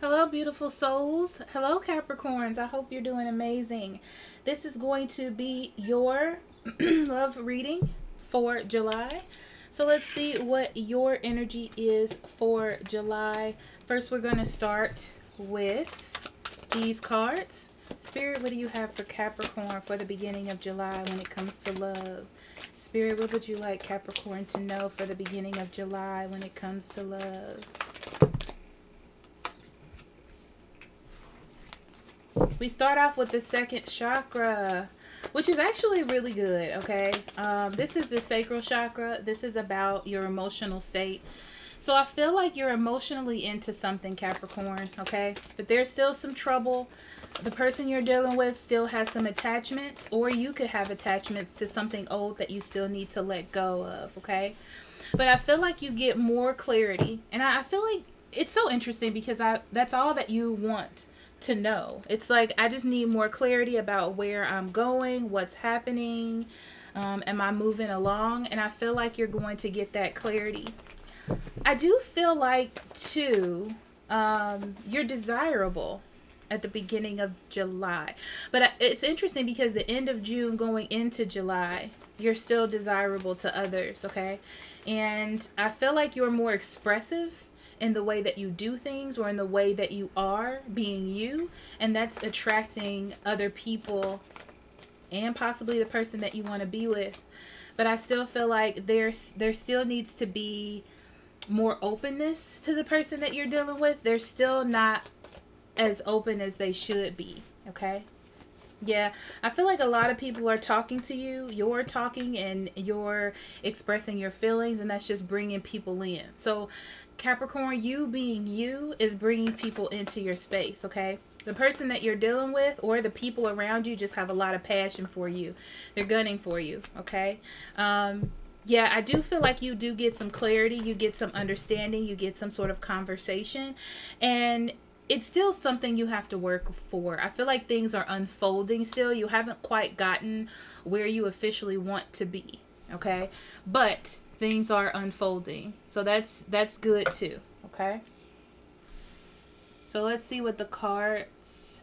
Hello, beautiful souls. Hello, Capricorns. I hope you're doing amazing. This is going to be your love reading for July. So let's see what your energy is for July. First, we're going to start with these cards. Spirit, what do you have for Capricorn for the beginning of July when it comes to love? Spirit, what would you like Capricorn to know for the beginning of July when it comes to love? We start off with the second chakra, which is actually really good, okay? This is the sacral chakra. This is about your emotional state. So I feel like you're emotionally into something, Capricorn, okay? But there's still some trouble. The person you're dealing with still has some attachments, or you could have attachments to something old that you still need to let go of, okay? But I feel like you get more clarity. And I feel like it's so interesting because that's all that you want to know. It's like, I just need more clarity about where I'm going, what's happening, am I moving along? And I feel like you're going to get that clarity. I do feel like, too, you're desirable at the beginning of July. But it's interesting because the end of June going into July, you're still desirable to others, okay? And I feel like you're more expressive in the way that you do things or in the way that you are being you. And that's attracting other people and possibly the person that you want to be with. But I still feel like there still needs to be more openness to the person that you're dealing with. They're still not as open as they should be, okay? Yeah, I feel like a lot of people are talking to you. You're talking and you're expressing your feelings, and that's just bringing people in. So Capricorn, you being you is bringing people into your space, okay? The person that you're dealing with or the people around you just have a lot of passion for you. They're gunning for you, okay? Yeah, I do feel like you do get some clarity, you get some understanding, you get some sort of conversation, and it's still something you have to work for. I feel like things are unfolding still. You haven't quite gotten where you officially want to be, okay? But things are unfolding, so that's good too, okay? So let's see what the cards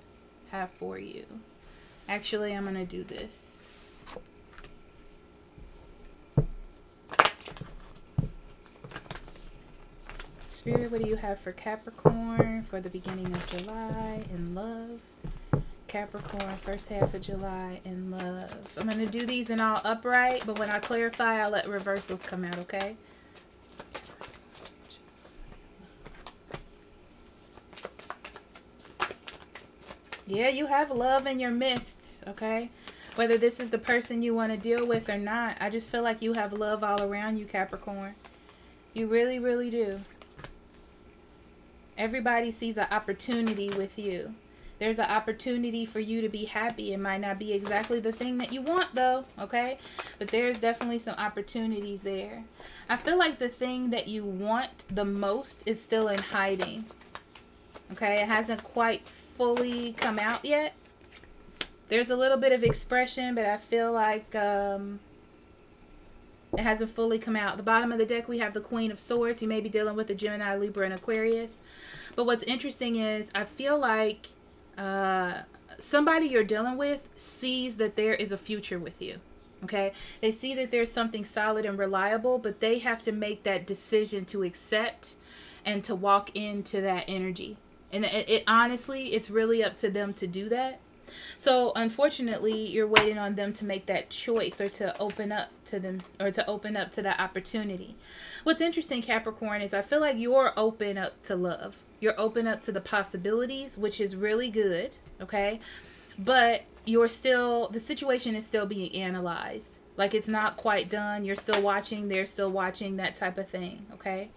have for you. Actually, I'm gonna do this. Spirit, what do you have for Capricorn for the beginning of July in love? Capricorn, first half of July in love. I'm going to do these in all upright, but when I clarify, I'll let reversals come out, okay? Yeah, you have love in your midst, okay? Whether this is the person you want to deal with or not, I just feel like you have love all around you, Capricorn. You really, really do. Everybody sees an opportunity with you. There's an opportunity for you to be happy. It might not be exactly the thing that you want though, okay? But there's definitely some opportunities there. I feel like the thing that you want the most is still in hiding, okay? It hasn't quite fully come out yet. There's a little bit of expression, but I feel like it hasn't fully come out. The bottom of the deck, we have the Queen of Swords. You may be dealing with a Gemini, Libra, and Aquarius. But what's interesting is I feel like somebody you're dealing with sees that there is a future with you, okay? They see that there's something solid and reliable, but they have to make that decision to accept and to walk into that energy. And it honestly, it's really up to them to do that. So unfortunately, you're waiting on them to make that choice or to open up to them or to open up to that opportunity. What's interesting, Capricorn, is I feel like you're open up to love. You're open up to the possibilities, which is really good. Okay. But you're still, the situation is still being analyzed. Like it's not quite done. You're still watching. They're still watching, that type of thing. Okay.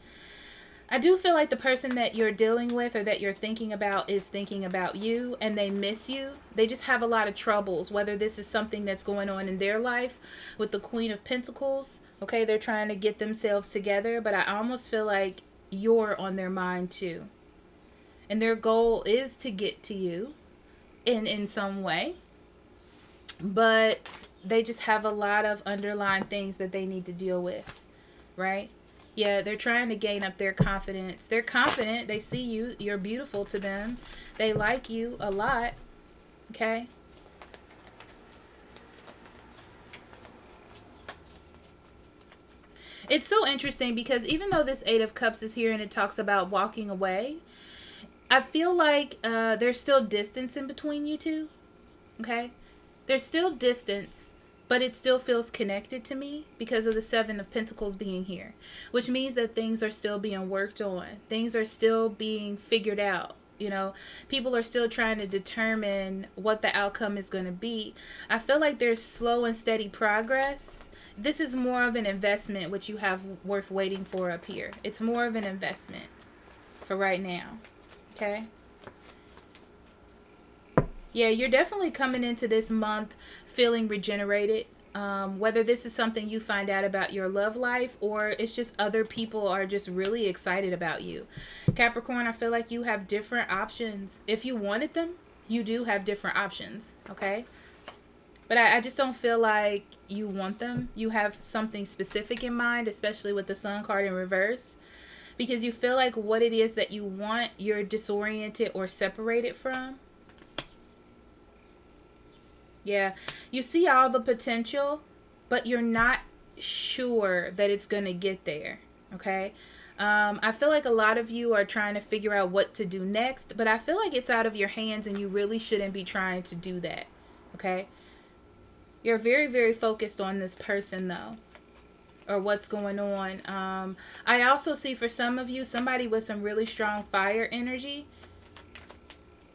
I do feel like the person that you're dealing with or that you're thinking about is thinking about you and they miss you. They just have a lot of troubles, whether this is something that's going on in their life with the Queen of Pentacles. Okay, they're trying to get themselves together, but I almost feel like you're on their mind too. And their goal is to get to you in some way, but they just have a lot of underlying things that they need to deal with, right? Yeah, they're trying to gain up their confidence. They're confident. They see you. You're beautiful to them. They like you a lot. Okay? It's so interesting because even though this Eight of Cups is here and it talks about walking away, I feel like there's still distance in between you two. Okay? There's still distance, but it still feels connected to me because of the Seven of Pentacles being here, which means that things are still being worked on. Things are still being figured out. You know, people are still trying to determine what the outcome is going to be. I feel like there's slow and steady progress. This is more of an investment, which you have worth waiting for up here. It's more of an investment for right now. Okay? Yeah, you're definitely coming into this month feeling regenerated. Whether this is something you find out about your love life or it's just other people are just really excited about you. Capricorn, I feel like you have different options. If you wanted them, you do have different options. Okay? But I just don't feel like you want them. You have something specific in mind, especially with the Sun card in reverse, because you feel like what it is that you want, you're disoriented or separated from. Yeah, you see all the potential, but you're not sure that it's going to get there. Okay? I feel like a lot of you are trying to figure out what to do next, but I feel like it's out of your hands and you really shouldn't be trying to do that. Okay? You're very, very focused on this person, though, or what's going on. I also see for some of you, somebody with some really strong fire energy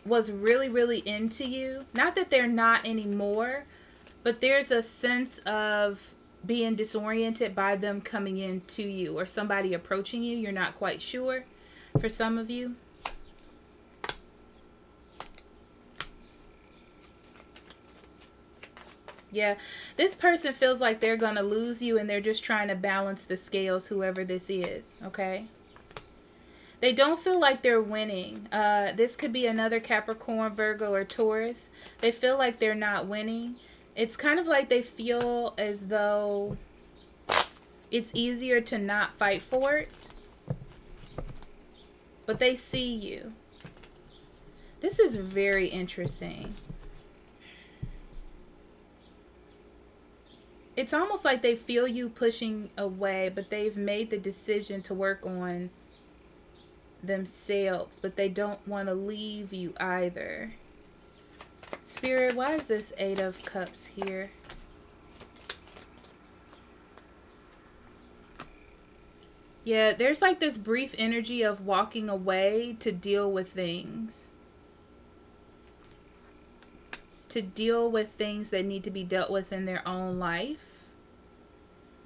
was really, really into you. Not that they're not anymore, but there's a sense of being disoriented by them coming into you or somebody approaching you. You're not quite sure for some of you. Yeah, this person feels like they're going to lose you and they're just trying to balance the scales, whoever this is, okay? They don't feel like they're winning. This could be another Capricorn, Virgo, or Taurus. They feel like they're not winning. It's kind of like they feel as though it's easier to not fight for it. But they see you. This is very interesting. It's almost like they feel you pushing away, but they've made the decision to work on themselves, but they don't want to leave you either. Spirit, why is this Eight of Cups here? Yeah, there's like this brief energy of walking away to deal with things. To deal with things that need to be dealt with in their own life,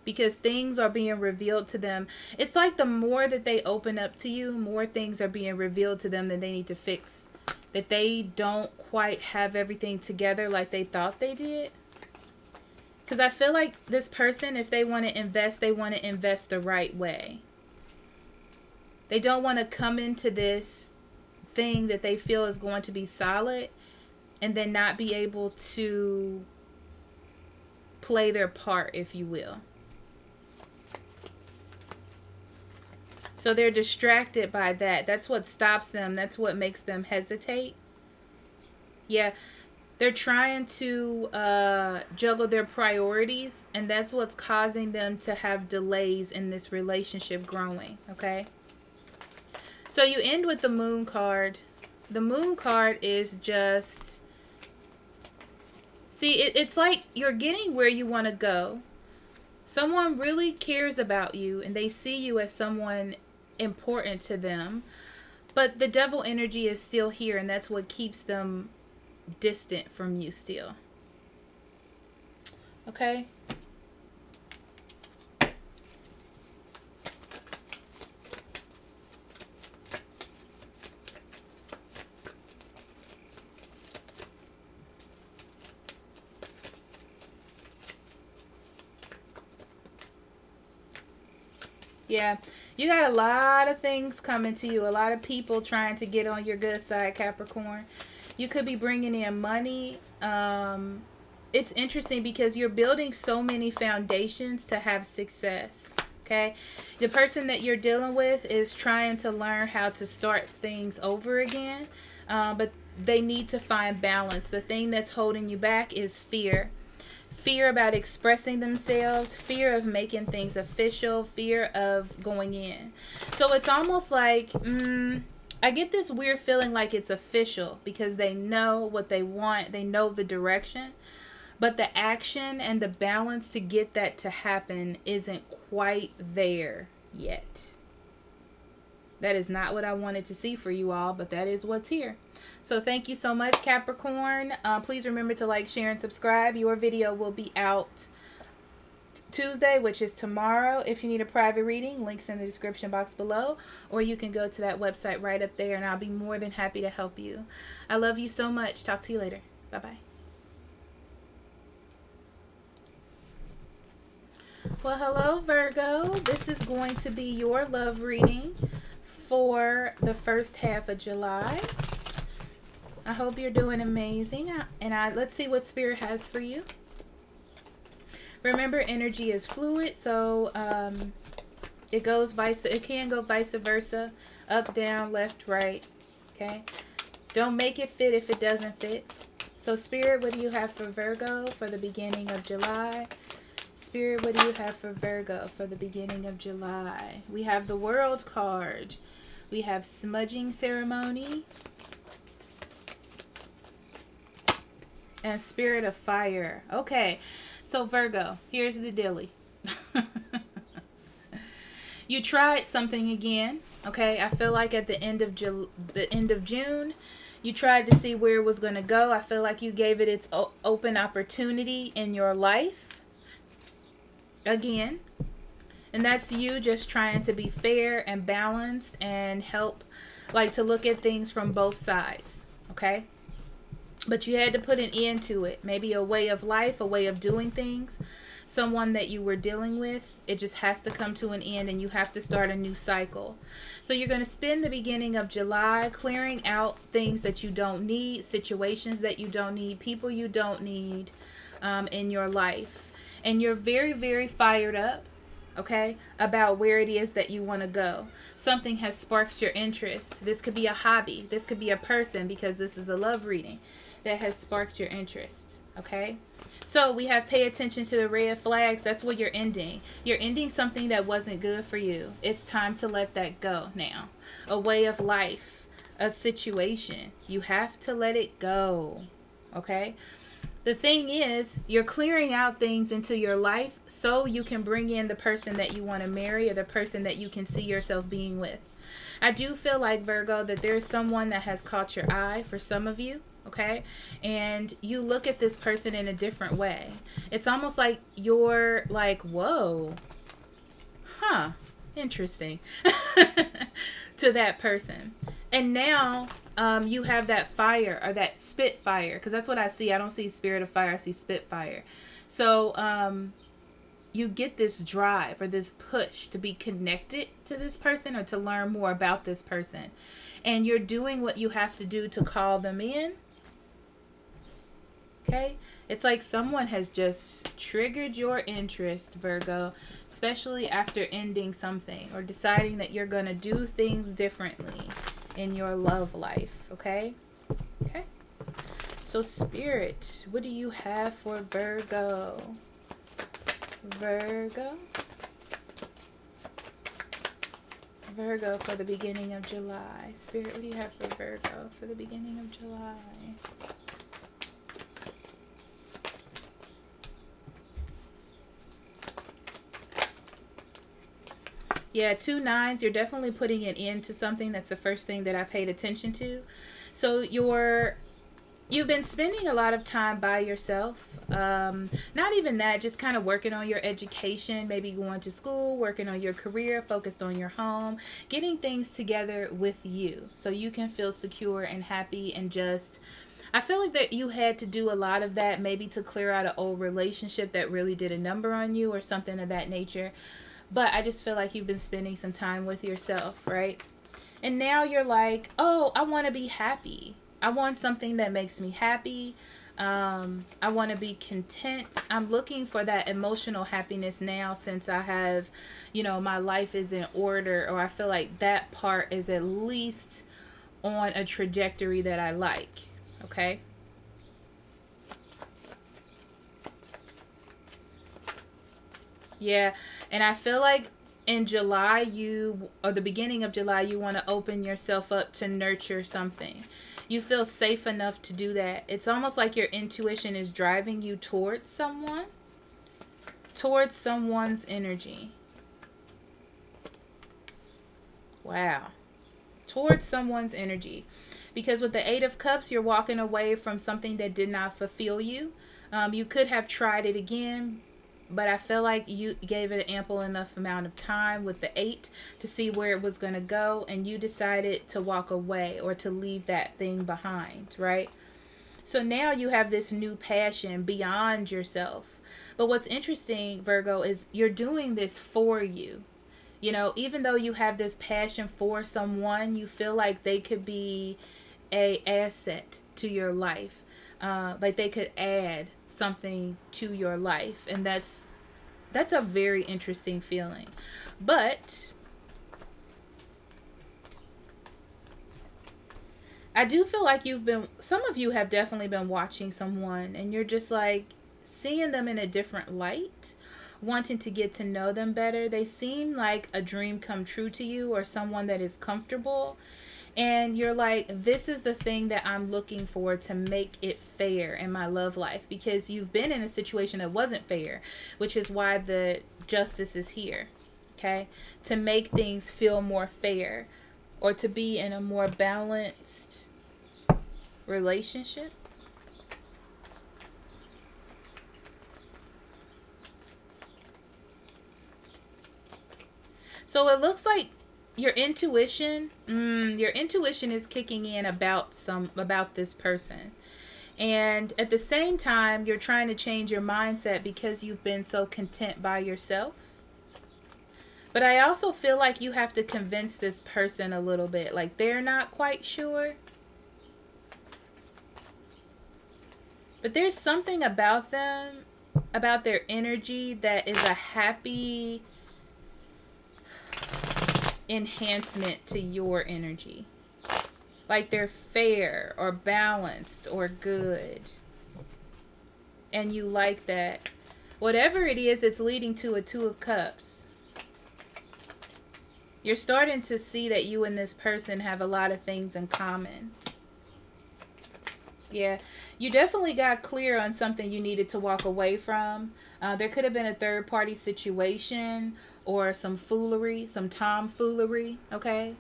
because things are being revealed to them. It's like the more that they open up to you, more things are being revealed to them that they need to fix, that they don't quite have everything together like they thought they did. Because I feel like this person, if they want to invest, they want to invest the right way. They don't want to come into this thing that they feel is going to be solid and then not be able to play their part, if you will. So they're distracted by that. That's what stops them. That's what makes them hesitate. Yeah, they're trying to juggle their priorities, and that's what's causing them to have delays in this relationship growing, okay? So you end with the Moon card. The Moon card is just... See, it's like you're getting where you want to go. Someone really cares about you and they see you as someone important to them. But the devil energy is still here and that's what keeps them distant from you still. Okay? Yeah, you got a lot of things coming to you. A lot of people trying to get on your good side, Capricorn. You could be bringing in money. It's interesting because you're building so many foundations to have success. okay? The person that you're dealing with is trying to learn how to start things over again, but they need to find balance. The thing that's holding you back is fear. Fear about expressing themselves, fear of making things official, fear of going in. So it's almost like, I get this weird feeling like it's official because they know what they want. They know the direction, but the action and the balance to get that to happen isn't quite there yet. That is not what I wanted to see for you all, but that is what's here. So thank you so much, Capricorn. Please remember to like, share, and subscribe. Your video will be out Tuesday, which is tomorrow. If you need a private reading, links in the description box below, or you can go to that website right up there, and I'll be more than happy to help you. I love you so much. Talk to you later. Bye-bye. Well, hello, Virgo. This is going to be your love reading for the first half of July. I hope you're doing amazing, and let's see what Spirit has for you. Remember, energy is fluid, so it can go vice versa, up, down, left, right. Okay, don't make it fit if it doesn't fit. So, Spirit, what do you have for Virgo for the beginning of July? Spirit, what do you have for Virgo for the beginning of July? We have the World card. We have smudging ceremony. And spirit of fire. Okay, so Virgo, here's the dilly. You tried something again, okay? I feel like at the end of June, you tried to see where it was going to go. I feel like you gave it its open opportunity in your life. Again, and that's you just trying to be fair and balanced and help, like, to look at things from both sides, okay? But you had to put an end to it. Maybe a way of life, a way of doing things, someone that you were dealing with. It just has to come to an end, and you have to start a new cycle. So you're going to spend the beginning of July clearing out things that you don't need, situations that you don't need, people you don't need in your life. And you're very, very fired up, okay, about where it is that you want to go. Something has sparked your interest. This could be a hobby. This could be a person, because this is a love reading that has sparked your interest, okay? So we have pay attention to the red flags. That's what you're ending. You're ending something that wasn't good for you. It's time to let that go now. A way of life, a situation. You have to let it go, okay? The thing is, you're clearing out things into your life so you can bring in the person that you want to marry or the person that you can see yourself being with. I do feel like, Virgo, that there's someone that has caught your eye for some of you, okay? And you look at this person in a different way. It's almost like you're like, whoa, huh, interesting to that person. And now you have that fire or that spitfire, because that's what I see. I don't see spirit of fire. I see spitfire. So you get this drive or this push to be connected to this person or to learn more about this person. And you're doing what you have to do to call them in. Okay? It's like someone has just triggered your interest, Virgo, especially after ending something or deciding that you're going to do things differently in your love life, okay? Okay. So Spirit, what do you have for Virgo? Virgo. Virgo for the beginning of July. Spirit, what do you have for Virgo for the beginning of July? Yeah, 2 9s, you're definitely putting an end to something. That's the first thing that I paid attention to. So you've been spending a lot of time by yourself. Not even that, just kind of working on your education, maybe going to school, working on your career, focused on your home, getting things together with you so you can feel secure and happy and just... I feel like that you had to do a lot of that maybe to clear out an old relationship that really did a number on you or something of that nature. But I just feel like you've been spending some time with yourself, right? And now you're like, oh, I want to be happy. I want something that makes me happy. I want to be content. I'm looking for that emotional happiness now, since I have, you know, my life is in order, or I feel like that part is at least on a trajectory that I like. Okay. Yeah. And I feel like in July, you, or the beginning of July, you want to open yourself up to nurture something. You feel safe enough to do that. It's almost like your intuition is driving you towards someone, towards someone's energy. Wow. Towards someone's energy. Because with the 8 of Cups, you're walking away from something that did not fulfill you. You could have tried it again, but I feel like you gave it an ample enough amount of time with the 8 to see where it was going to go, and you decided to walk away or to leave that thing behind, right? So now you have this new passion beyond yourself. But what's interesting, Virgo, is you're doing this for you. You know, even though you have this passion for someone, you feel like they could be an asset to your life. Like they could add something to your life, and that's a very interesting feeling. But I do feel like you've been, some of you have definitely been watching someone, and you're just like seeing them in a different light, wanting to get to know them better. They seem like a dream come true to you, or someone that is comfortable. And you're like, this is the thing that I'm looking for to make it fair in my love life, because you've been in a situation that wasn't fair, which is why the justice is here, okay? To make things feel more fair, or to be in a more balanced relationship. So it looks like your intuition, your intuition is kicking in about this person. And at the same time, you're trying to change your mindset because you've been so content by yourself. But I also feel like you have to convince this person a little bit, like they're not quite sure. But there's something about them, about their energy, that is a happy enhancement to your energy. Like they're fair or balanced or good, and you like that. Whatever it is, it's leading to a 2 of Cups. You're starting to see that you and this person have a lot of things in common. Yeah, you definitely got clear on something you needed to walk away from. There could have been a third party situation, or some foolery, some tomfoolery, okay?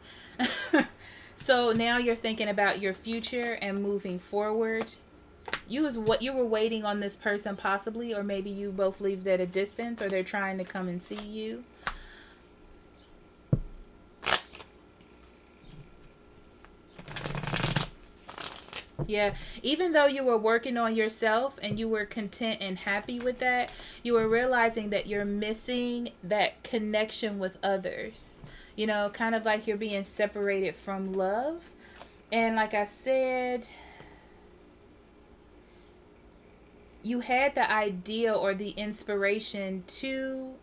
So now you're thinking about your future and moving forward. You were waiting on this person possibly, or maybe you both lived at a distance, or they're trying to come and see you. Yeah, even though you were working on yourself and you were content and happy with that, you were realizing that you're missing that connection with others. You know, kind of like you're being separated from love. And like I said, you had the idea or the inspiration to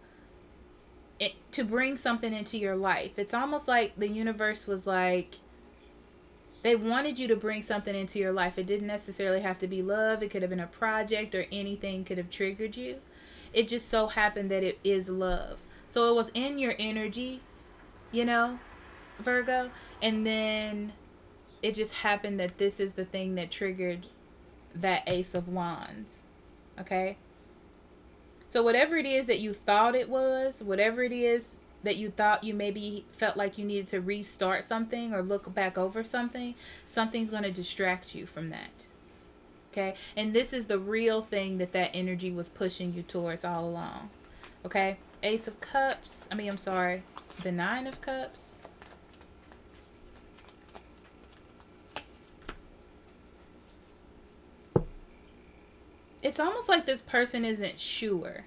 bring something into your life. It's almost like the universe was like, they wanted you to bring something into your life. It didn't necessarily have to be love. It could have been a project, or anything could have triggered you. It just so happened that it is love. So it was in your energy, you know, Virgo. And then it just happened that this is the thing that triggered that Ace of Wands. Okay. So whatever it is that you thought it was, whatever it is that you thought you maybe felt like you needed to restart something or look back over something, something's going to distract you from that. Okay? And this is the real thing that that energy was pushing you towards all along. Okay? Ace of Cups. I mean, I'm sorry. The 9 of Cups. It's almost like this person isn't sure.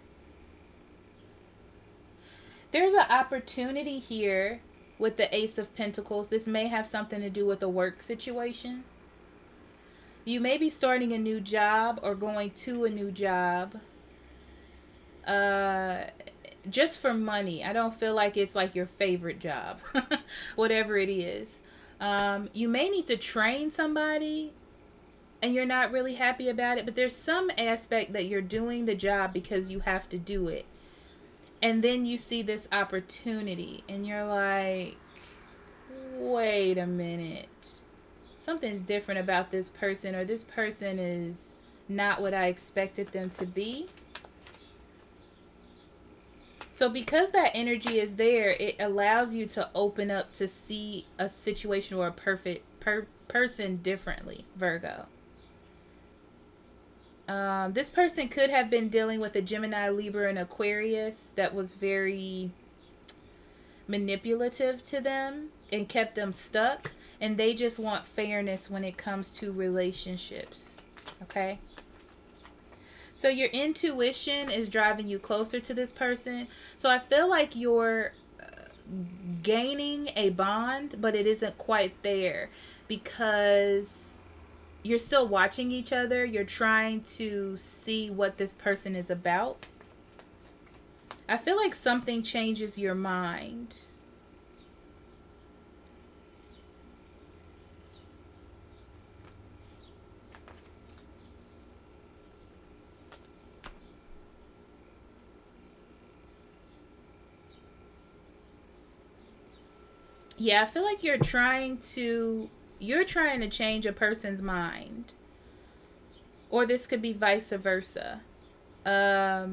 There's an opportunity here with the Ace of Pentacles. This may have something to do with a work situation. You may be starting a new job or going to a new job just for money. I don't feel like it's like your favorite job, whatever it is. You may need to train somebody and you're not really happy about it, but there's some aspect that you're doing the job because you have to do it. And then you see this opportunity and you're like, wait a minute, something's different about this person, or this person is not what I expected them to be. So because that energy is there, it allows you to open up to see a situation or a person differently, Virgo. This person could have been dealing with a Gemini, Libra, and Aquarius that was very manipulative to them and kept them stuck. And they just want fairness when it comes to relationships, okay? So your intuition is driving you closer to this person. So I feel like you're gaining a bond, but it isn't quite there because you're still watching each other. You're trying to see what this person is about. I feel like something changes your mind. Yeah, I feel like you're trying to change a person's mind, or this could be vice versa. They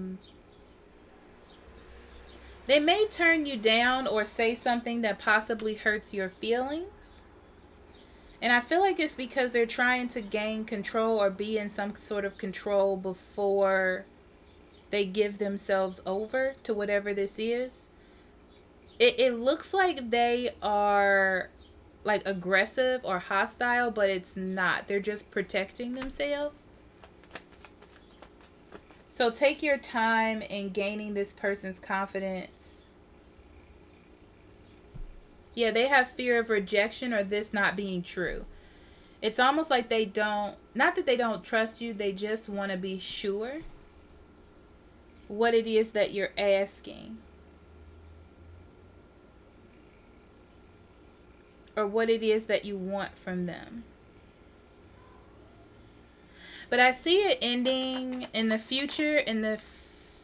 may turn you down or say something that possibly hurts your feelings. And I feel like it's because they're trying to gain control or be in some sort of control before they give themselves over to whatever this is. It looks like they are like aggressive or hostile, but it's not. They're just protecting themselves. So take your time in gaining this person's confidence. Yeah, they have fear of rejection or this not being true. It's almost like they don't, not that they don't trust you, they just want to be sure what it is that you're asking, or what it is that you want from them. But I see it ending in the future, in the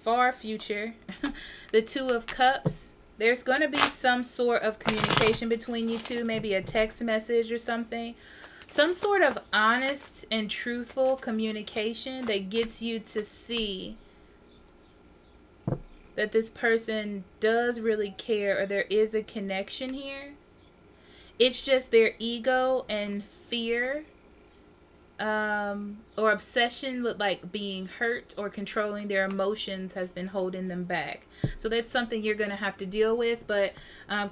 far future, the Two of Cups. There's going to be some sort of communication between you two, maybe a text message or something. Some sort of honest and truthful communication that gets you to see that this person does really care, or there is a connection here. It's just their ego and fear or obsession with like being hurt or controlling their emotions has been holding them back. So that's something you're going to have to deal with, but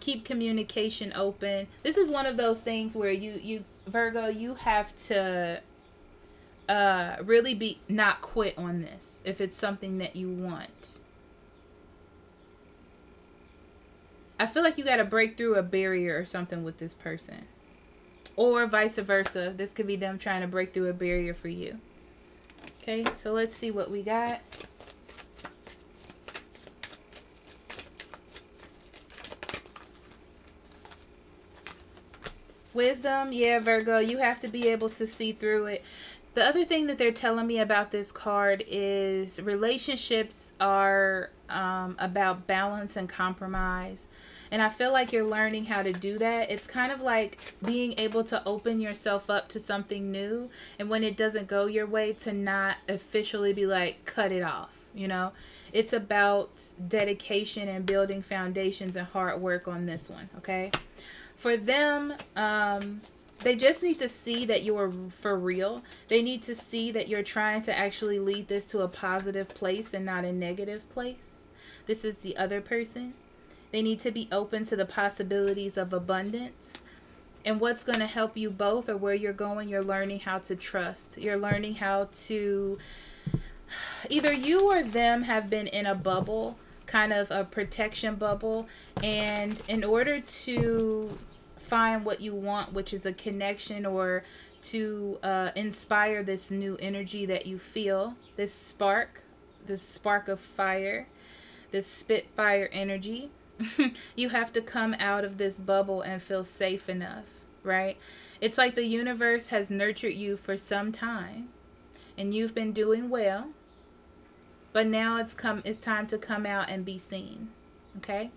keep communication open. This is one of those things where you Virgo, you have to really be not quit on this if it's something that you want. I feel like you got to break through a barrier or something with this person, or vice versa. This could be them trying to break through a barrier for you. Okay, so let's see what we got. Wisdom. Yeah, Virgo, you have to be able to see through it. The other thing that they're telling me about this card is relationships are about balance and compromise. And I feel like you're learning how to do that. It's kind of like being able to open yourself up to something new. And when it doesn't go your way, to not officially be like, cut it off. You know, it's about dedication and building foundations and hard work on this one. Okay. For them, they just need to see that you're for real. They need to see that you're trying to actually lead this to a positive place and not a negative place. This is the other person. They need to be open to the possibilities of abundance. And what's going to help you both, or where you're going, you're learning how to trust. You're learning how to, either you or them have been in a bubble, kind of a protection bubble. And in order to find what you want, which is a connection, or to inspire this new energy that you feel, this spark of fire, this spitfire energy. You have to come out of this bubble and feel safe enough, right? It's like the universe has nurtured you for some time and you've been doing well, but now it's time to come out and be seen, okay?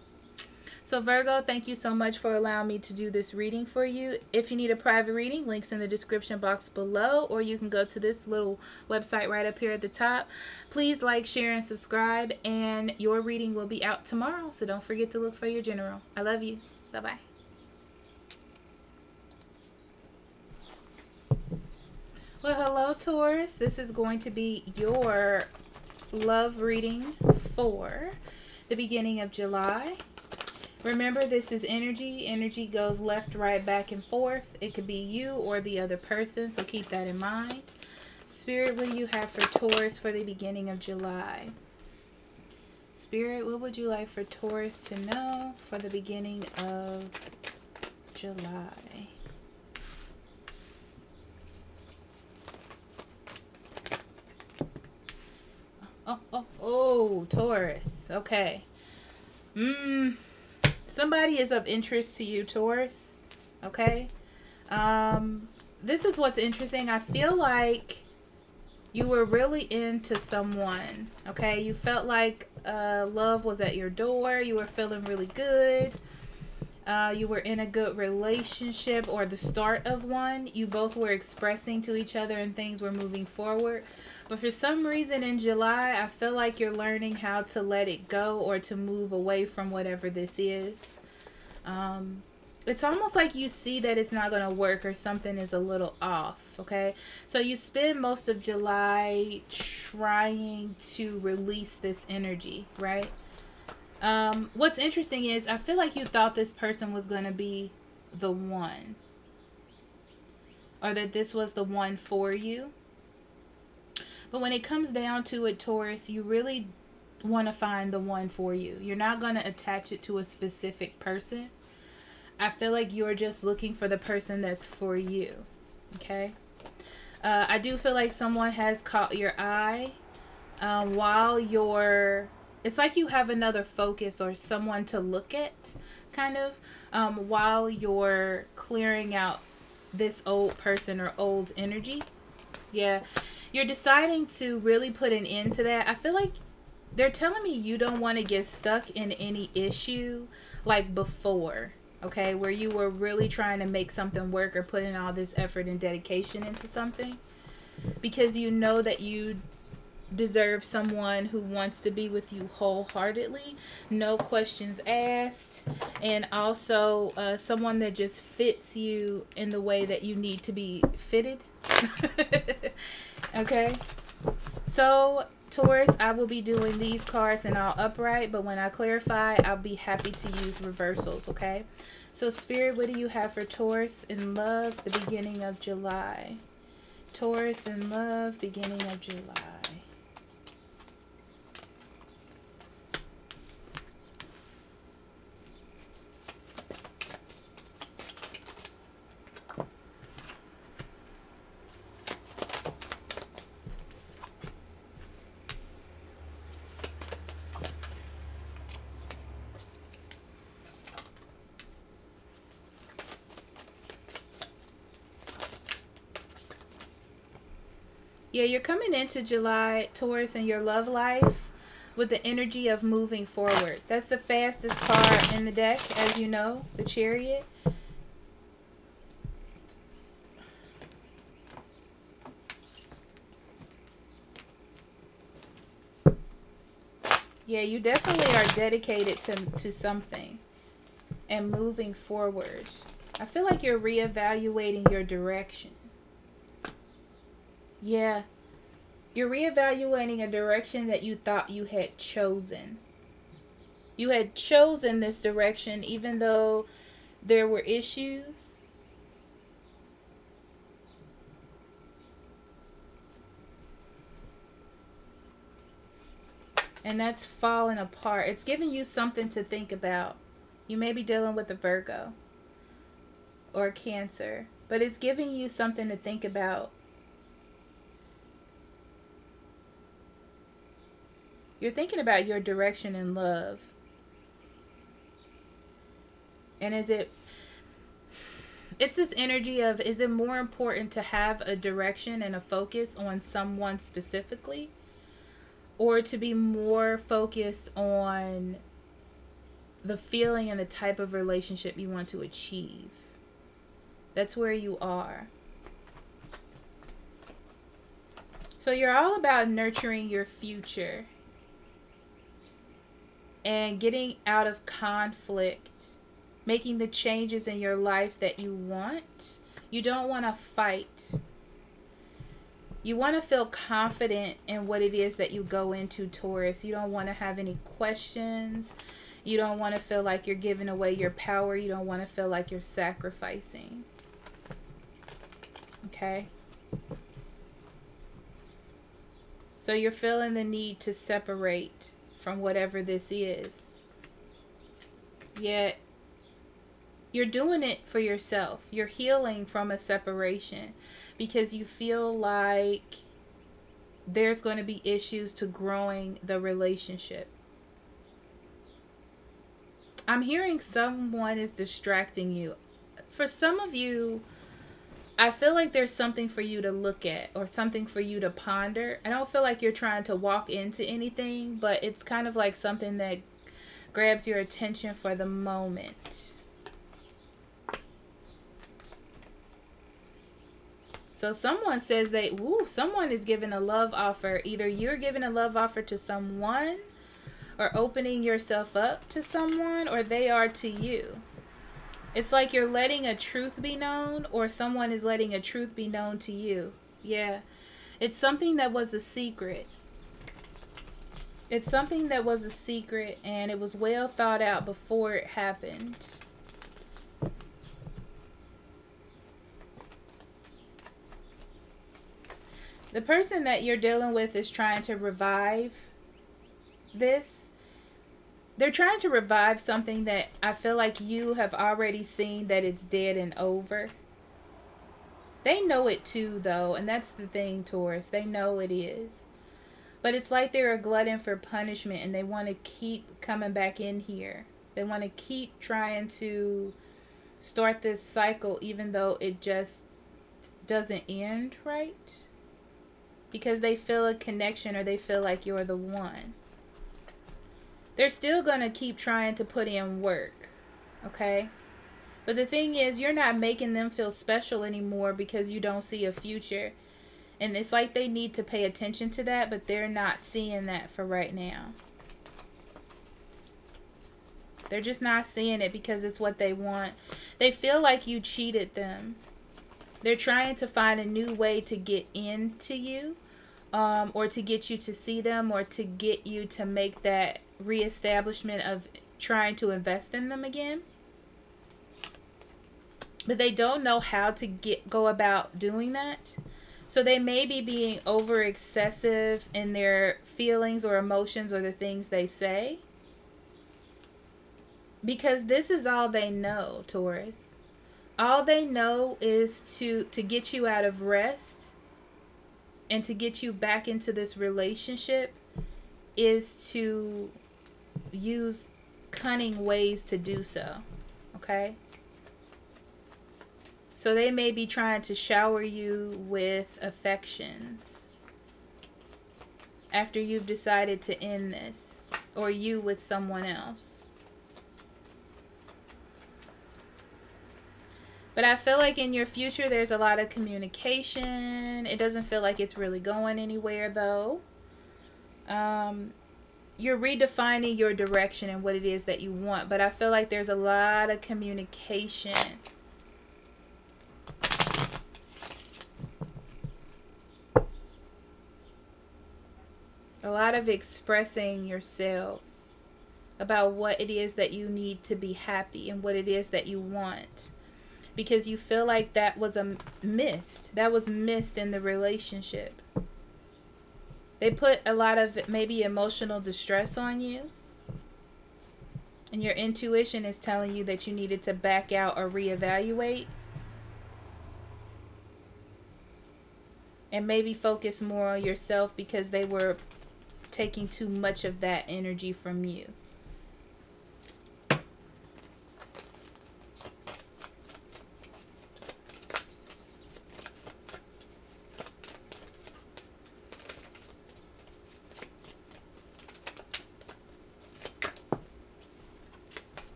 So Virgo, thank you so much for allowing me to do this reading for you. If you need a private reading, links in the description box below, or you can go to this little website right up here at the top. Please like, share, and subscribe, and your reading will be out tomorrow, so don't forget to look for your general. I love you. Bye-bye. Well, hello, Taurus. This is going to be your love reading for the beginning of July. Remember, this is energy. Energy goes left, right, back, and forth. It could be you or the other person, so keep that in mind. Spirit, what do you have for Taurus for the beginning of July? Spirit, what would you like for Taurus to know for the beginning of July? Oh, Taurus. Okay. Somebody is of interest to you, Taurus, okay? This is what's interesting. I feel like you were really into someone, okay? You felt like love was at your door. You were feeling really good. You were in a good relationship, or the start of one. You both were expressing to each other and things were moving forward. But for some reason in July, I feel like you're learning how to let it go or to move away from whatever this is. It's almost like you see that it's not going to work, or something is a little off, okay? So you spend most of July trying to release this energy, right? What's interesting is I feel like you thought this person was going to be the one, or that this was the one for you. But when it comes down to it, Taurus, you really want to find the one for you. You're not going to attach it to a specific person. I feel like you're just looking for the person that's for you. Okay? I do feel like someone has caught your eye while you're... It's like you have another focus or someone to look at, kind of, while you're clearing out this old person or old energy. Yeah. You're deciding to really put an end to that. I feel like they're telling me you don't want to get stuck in any issue like before, okay? Where you were really trying to make something work or put in all this effort and dedication into something, because you know that you deserve someone who wants to be with you wholeheartedly, no questions asked, and also someone that just fits you in the way that you need to be fitted. Okay, so Taurus, I will be doing these cards and I'll upright, but when I clarify, I'll be happy to use reversals, okay? So Spirit, what do you have for Taurus in love, the beginning of July? Taurus in love, beginning of July. Yeah, you're coming into July, Taurus, in your love life with the energy of moving forward. That's the fastest card in the deck, as you know, the Chariot. Yeah, you definitely are dedicated to something and moving forward. I feel like you're reevaluating your direction. Yeah, you're reevaluating a direction that you thought you had chosen. You had chosen this direction even though there were issues. And that's falling apart. It's giving you something to think about. You may be dealing with a Virgo. or Cancer, but it's giving you something to think about. You're thinking about your direction in love. And it's this energy of, is it more important to have a direction and a focus on someone specifically, or to be more focused on the feeling and the type of relationship you want to achieve? That's where you are. So you're all about nurturing your future and getting out of conflict, making the changes in your life that you want. You don't want to fight. You want to feel confident in what it is that you go into, Taurus. You don't want to have any questions. You don't want to feel like you're giving away your power. You don't want to feel like you're sacrificing. Okay? So you're feeling the need to separate from whatever this is. Yet, you're doing it for yourself. You're healing from a separation because you feel like there's going to be issues to growing the relationship. I'm hearing someone is distracting you. For some of you, I feel like there's something for you to look at or something for you to ponder. I don't feel like you're trying to walk into anything, but it's kind of like something that grabs your attention for the moment. So someone says that, ooh, someone is giving a love offer. Either you're giving a love offer to someone, or opening yourself up to someone, or they are to you. It's like you're letting a truth be known, or someone is letting a truth be known to you. Yeah. It's something that was a secret. It's something that was a secret, and it was well thought out before it happened. The person that you're dealing with is trying to revive this. They're trying to revive something that I feel like you have already seen that it's dead and over. They know it too, though, and that's the thing, Taurus. They know it is. But it's like they're a glutton for punishment and they want to keep coming back in here. They want to keep trying to start this cycle even though it just doesn't end right. Because they feel a connection or they feel like you're the one. They're still going to keep trying to put in work, okay? But the thing is, you're not making them feel special anymore because you don't see a future. And it's like they need to pay attention to that, but they're not seeing that for right now. They're just not seeing it because it's what they want. They feel like you cheated them. They're trying to find a new way to get into you, or to get you to see them, or to get you to make that reestablishment of trying to invest in them again. But they don't know how to go about doing that. So they may be being over excessive in their feelings or emotions or the things they say. Because this is all they know, Taurus. All they know is to get you out of rest and to get you back into this relationship is to use cunning ways to do so, okay? So they may be trying to shower you with affections after you've decided to end this, or you with someone else. But I feel like in your future there's a lot of communication. It doesn't feel like it's really going anywhere, though. You're redefining your direction and what it is that you want, but I feel like there's a lot of communication. A lot of expressing yourselves about what it is that you need to be happy and what it is that you want, because you feel like that was missed. That was missed in the relationship. They put a lot of maybe emotional distress on you, and your intuition is telling you that you needed to back out or reevaluate and maybe focus more on yourself because they were taking too much of that energy from you.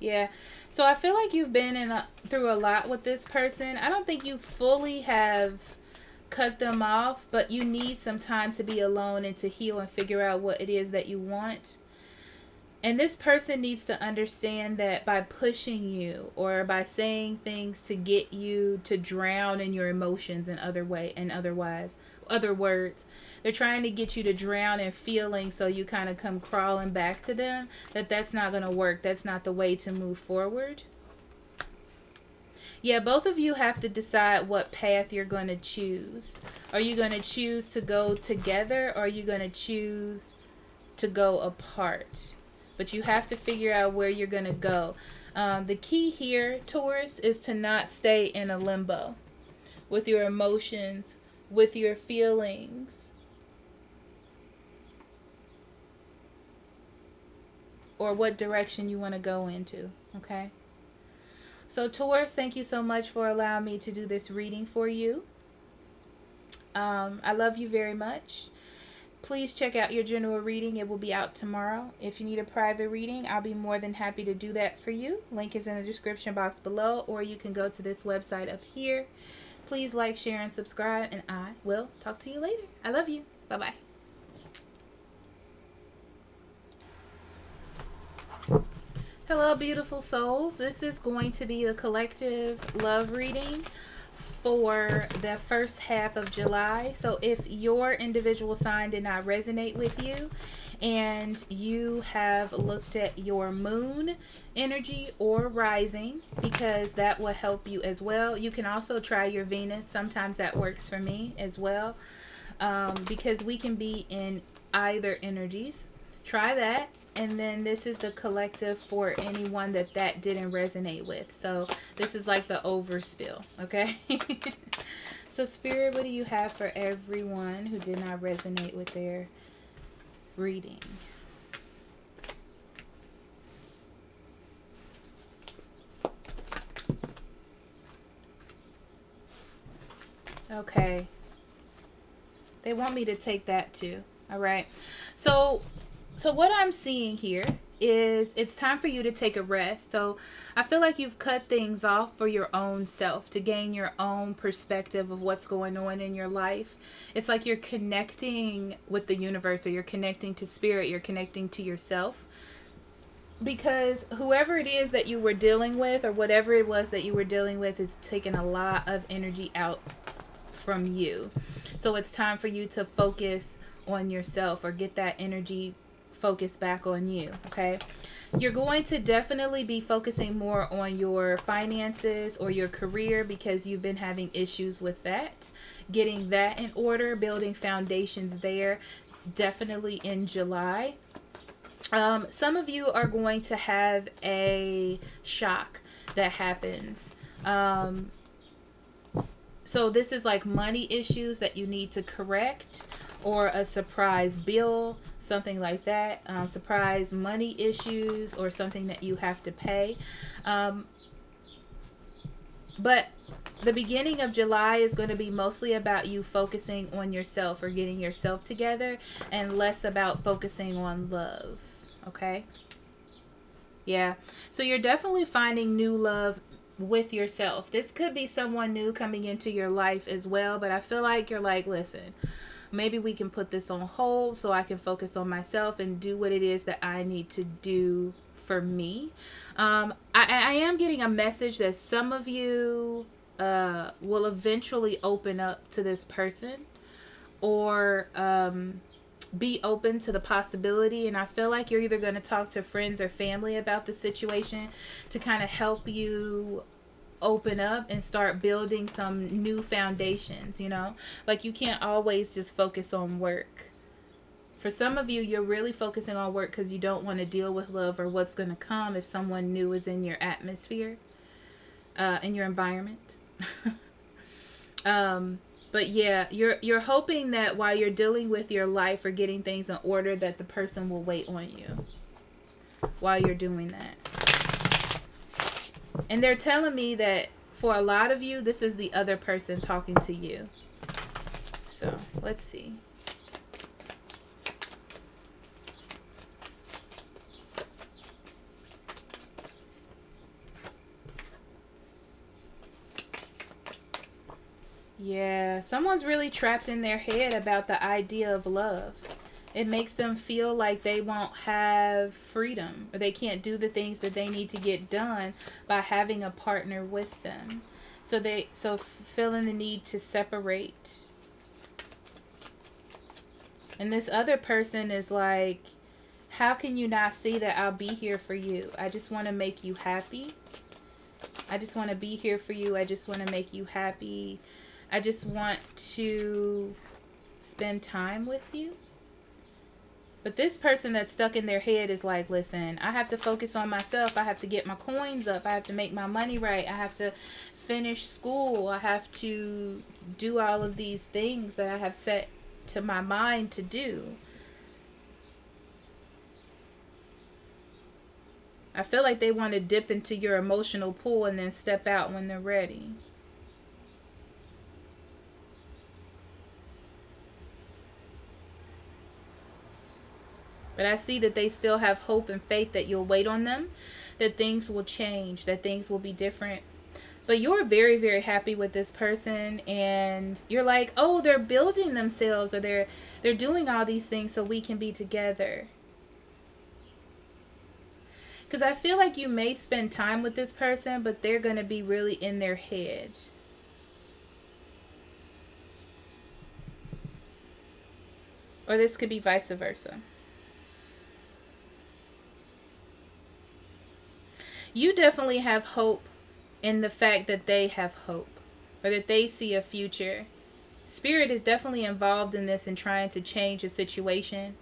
Yeah, so I feel like you've been through a lot with this person. I don't think you fully have cut them off, but you need some time to be alone and to heal and figure out what it is that you want. And this person needs to understand that by pushing you or by saying things to get you to drown in your emotions in other words, they're trying to get you to drown in feelings so you kind of come crawling back to them, that's not going to work. That's not the way to move forward. Yeah, both of you have to decide what path you're going to choose. Are you going to choose to go together or are you going to choose to go apart? But you have to figure out where you're going to go. The key here, Taurus, is to not stay in a limbo with your emotions, with your feelings, or what direction you want to go into, okay? So Taurus, thank you so much for allowing me to do this reading for you. I love you very much. Please check out your general reading. It will be out tomorrow. If you need a private reading, I'll be more than happy to do that for you. Link is in the description box below, or you can go to this website up here. Please like, share, and subscribe, and I will talk to you later. I love you. Bye-bye. Hello, beautiful souls. This is going to be a collective love reading for the first half of July. So if your individual sign did not resonate with you and you have looked at your moon energy or rising, because that will help you as well. You can also try your Venus. Sometimes that works for me as well, because we can be in either energies. Try that. And then this is the collective for anyone that didn't resonate with. So this is like the overspill, okay? So Spirit, what do you have for everyone who did not resonate with their reading? Okay. They want me to take that too. All right. So what I'm seeing here is it's time for you to take a rest. So I feel like you've cut things off for your own self to gain your own perspective of what's going on in your life. It's like you're connecting with the universe, or you're connecting to spirit, you're connecting to yourself. Because whoever it is that you were dealing with, or whatever it was that you were dealing with, is taking a lot of energy out from you. So it's time for you to focus on yourself, or get that energy focus back on you, okay? You're going to definitely be focusing more on your finances or your career, because you've been having issues with that. Getting that in order, building foundations there, definitely in July. Some of you are going to have a shock that happens. So this is like money issues that you need to correct, or a surprise bill, something like that, surprise money issues, or something that you have to pay. But the beginning of July is going to be mostly about you focusing on yourself, or getting yourself together, and less about focusing on love, okay? Yeah, so you're definitely finding new love with yourself. This could be someone new coming into your life as well, but I feel like you're like, listen, maybe we can put this on hold so I can focus on myself and do what it is that I need to do for me. I am getting a message that some of you will eventually open up to this person, or be open to the possibility. And I feel like you're either going to talk to friends or family about the situation to kind of help you open up and start building some new foundations, you know? Like, you can't always just focus on work. For some of you, you're really focusing on work because you don't want to deal with love, or what's going to come if someone new is in your atmosphere, in your environment. But yeah, you're hoping that while you're dealing with your life or getting things in order, that the person will wait on you while you're doing that. And they're telling me that for a lot of you, this is the other person talking to you. So let's see. Yeah, someone's really trapped in their head about the idea of love. It makes them feel like they won't have freedom, or they can't do the things that they need to get done by having a partner with them. So feeling the need to separate. And this other person is like, how can you not see that I'll be here for you? I just want to make you happy. I just want to be here for you. I just want to make you happy. I just want to spend time with you. But this person that's stuck in their head is like, listen, I have to focus on myself. I have to get my coins up. I have to make my money right. I have to finish school. I have to do all of these things that I have set to my mind to do. I feel like they want to dip into your emotional pool and then step out when they're ready. But I see that they still have hope and faith that you'll wait on them, that things will change, that things will be different. But you're very, very happy with this person, and you're like, oh, they're building themselves, or they're doing all these things so we can be together. Because I feel like you may spend time with this person, but they're going to be really in their head. Or this could be vice versa. You definitely have hope in the fact that they have hope, or that they see a future. Spirit is definitely involved in this and trying to change the situation.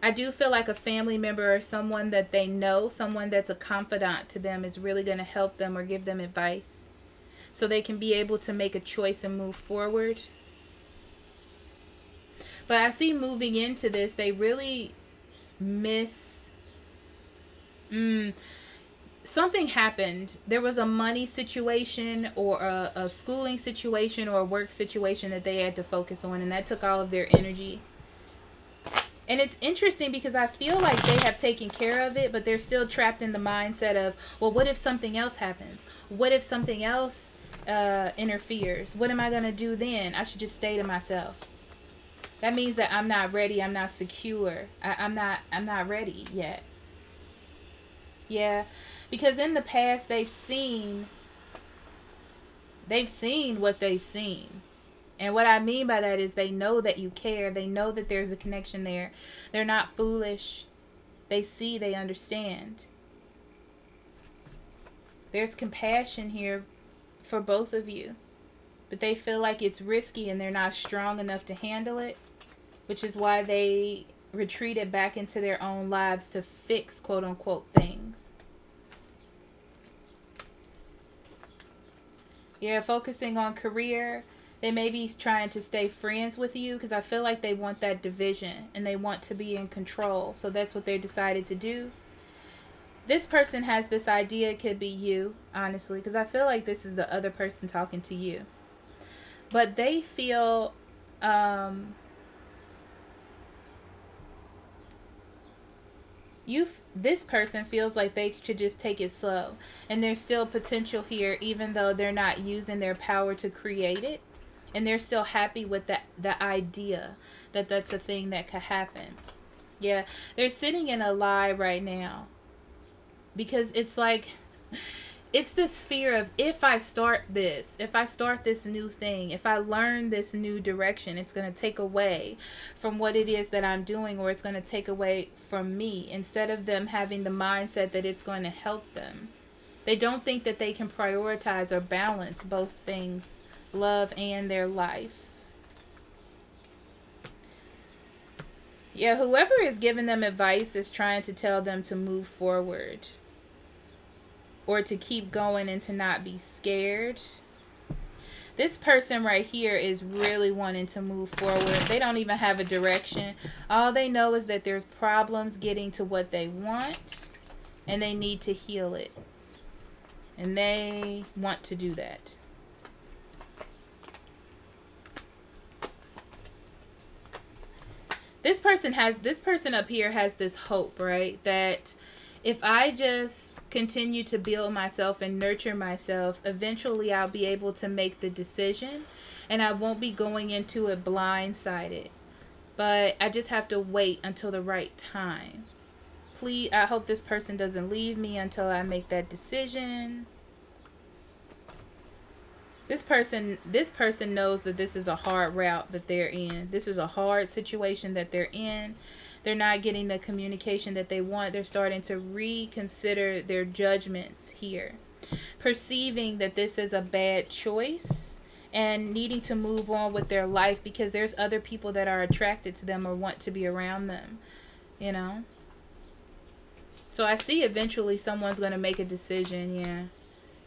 I do feel like a family member or someone that they know, someone that's a confidant to them, is really going to help them or give them advice so they can be able to make a choice and move forward. But I see moving into this, they really miss... Something happened. There was a money situation, or a schooling situation, or a work situation that they had to focus on, and that took all of their energy. And it's interesting because I feel like they have taken care of it, but they're still trapped in the mindset of, well, what if something else happens? What if something else interferes? What am I going to do then? I should just stay to myself. That means that I'm not ready. I'm not secure. I'm not ready yet. Yeah, because in the past they've seen what they've seen. And what I mean by that is they know that you care. They know that there's a connection there. They're not foolish. They see, they understand. There's compassion here for both of you. But they feel like it's risky and they're not strong enough to handle it, which is why they retreated back into their own lives to fix quote-unquote things. Yeah, focusing on career. They may be trying to stay friends with you because I feel like they want that division and they want to be in control. So that's what they decided to do. This person has this idea. It could be you, honestly, because I feel like this is the other person talking to you. But they feel this person feels like they should just take it slow, and there's still potential here even though they're not using their power to create it, and they're still happy with the idea that that's a thing that could happen. Yeah, they're sitting in a lie right now because it's like it's this fear of, if I start this new thing, if I learn this new direction, it's going to take away from what it is that I'm doing, or it's going to take away from me, instead of them having the mindset that it's going to help them. They don't think that they can prioritize or balance both things, love and their life. Yeah, whoever is giving them advice is trying to tell them to move forward, or to keep going and to not be scared. This person right here is really wanting to move forward. They don't even have a direction. All they know is that there's problems getting to what they want, and they need to heal it. And they want to do that. This person up here has this hope, right? That if I just continue to build myself and nurture myself, eventually I'll be able to make the decision and I won't be going into it blindsided. But I just have to wait until the right time. Please, I hope this person doesn't leave me until I make that decision. This person knows that this is a hard route that they're in. This is a hard situation that they're in. They're not getting the communication that they want. They're starting to reconsider their judgments here, perceiving that this is a bad choice and needing to move on with their life because there's other people that are attracted to them or want to be around them, you know? So I see eventually someone's going to make a decision, yeah.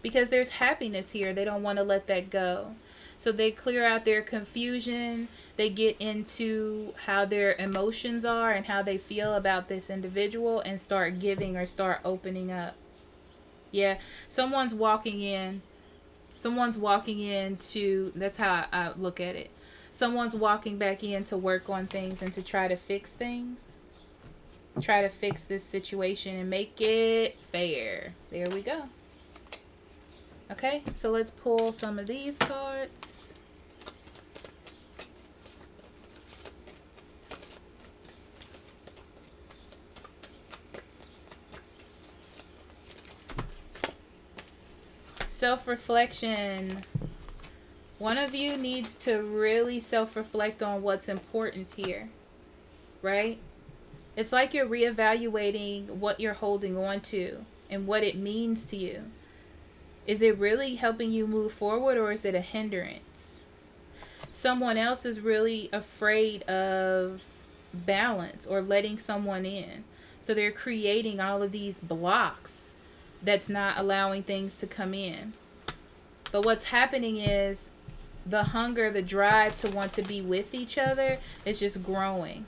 Because there's happiness here. They don't want to let that go. So they clear out their confusion. They get into how their emotions are and how they feel about this individual and start giving or start opening up. Yeah, someone's walking in. Someone's walking into, that's how I look at it. Someone's walking back in to work on things and to try to fix things. Try to fix this situation and make it fair. There we go. Okay, so let's pull some of these cards. Self-reflection. One of you needs to really self-reflect on what's important here, right? It's like you're reevaluating what you're holding on to and what it means to you. Is it really helping you move forward, or is it a hindrance? Someone else is really afraid of balance or letting someone in. So they're creating all of these blocks that's not allowing things to come in. But what's happening is the hunger, the drive to want to be with each other is just growing.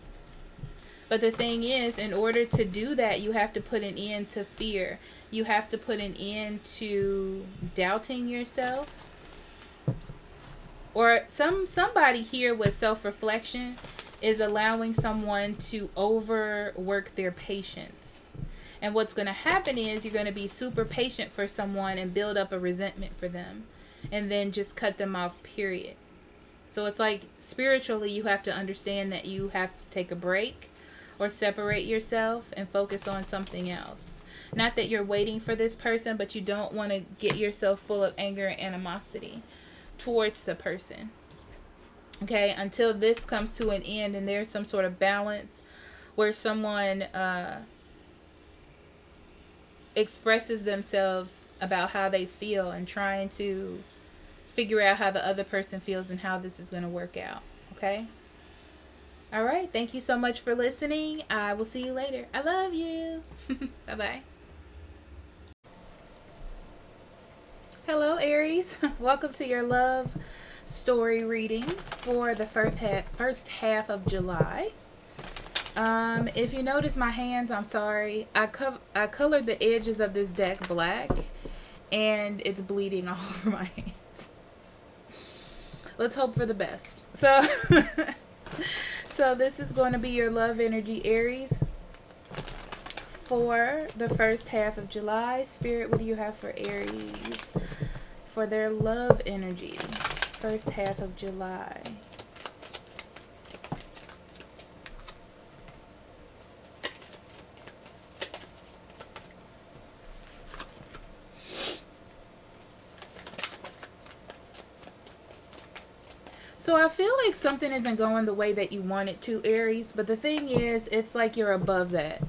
But the thing is, in order to do that, you have to put an end to fear. You have to put an end to doubting yourself. Or somebody here with self-reflection is allowing someone to overwork their patience. And what's going to happen is you're going to be super patient for someone and build up a resentment for them. And then just cut them off, period. So it's like spiritually you have to understand that you have to take a break. Or separate yourself and focus on something else. Not that you're waiting for this person, but you don't want to get yourself full of anger and animosity towards the person. Okay, until this comes to an end and there's some sort of balance where someone expresses themselves about how they feel and trying to figure out how the other person feels and how this is going to work out. Okay? All right. Thank you so much for listening. I will see you later. I love you. Bye-bye. Hello, Aries. Welcome to your love story reading for the first half of July. If you notice my hands, I'm sorry. I colored the edges of this deck black, and it's bleeding all over my hands. Let's hope for the best. So... So this is going to be your love energy, Aries, for the first half of July. Spirit, what do you have for Aries for their love energy, first half of July? So I feel like something isn't going the way that you want it to, Aries, but the thing is, it's like you're above that.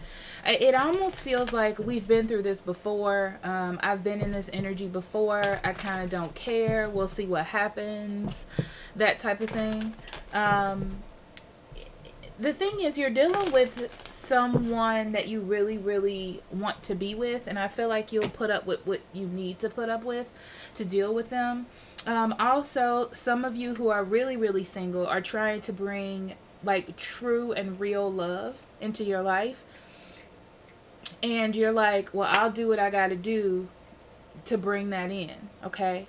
It almost feels like we've been through this before. I've been in this energy before. I kind of don't care. We'll see what happens, that type of thing. The thing is, you're dealing with someone that you really, really want to be with, and I feel like you'll put up with what you need to put up with to deal with them. Also, some of you who are really, really single are trying to bring like true and real love into your life. And you're like, well, I'll do what I got to do to bring that in. Okay.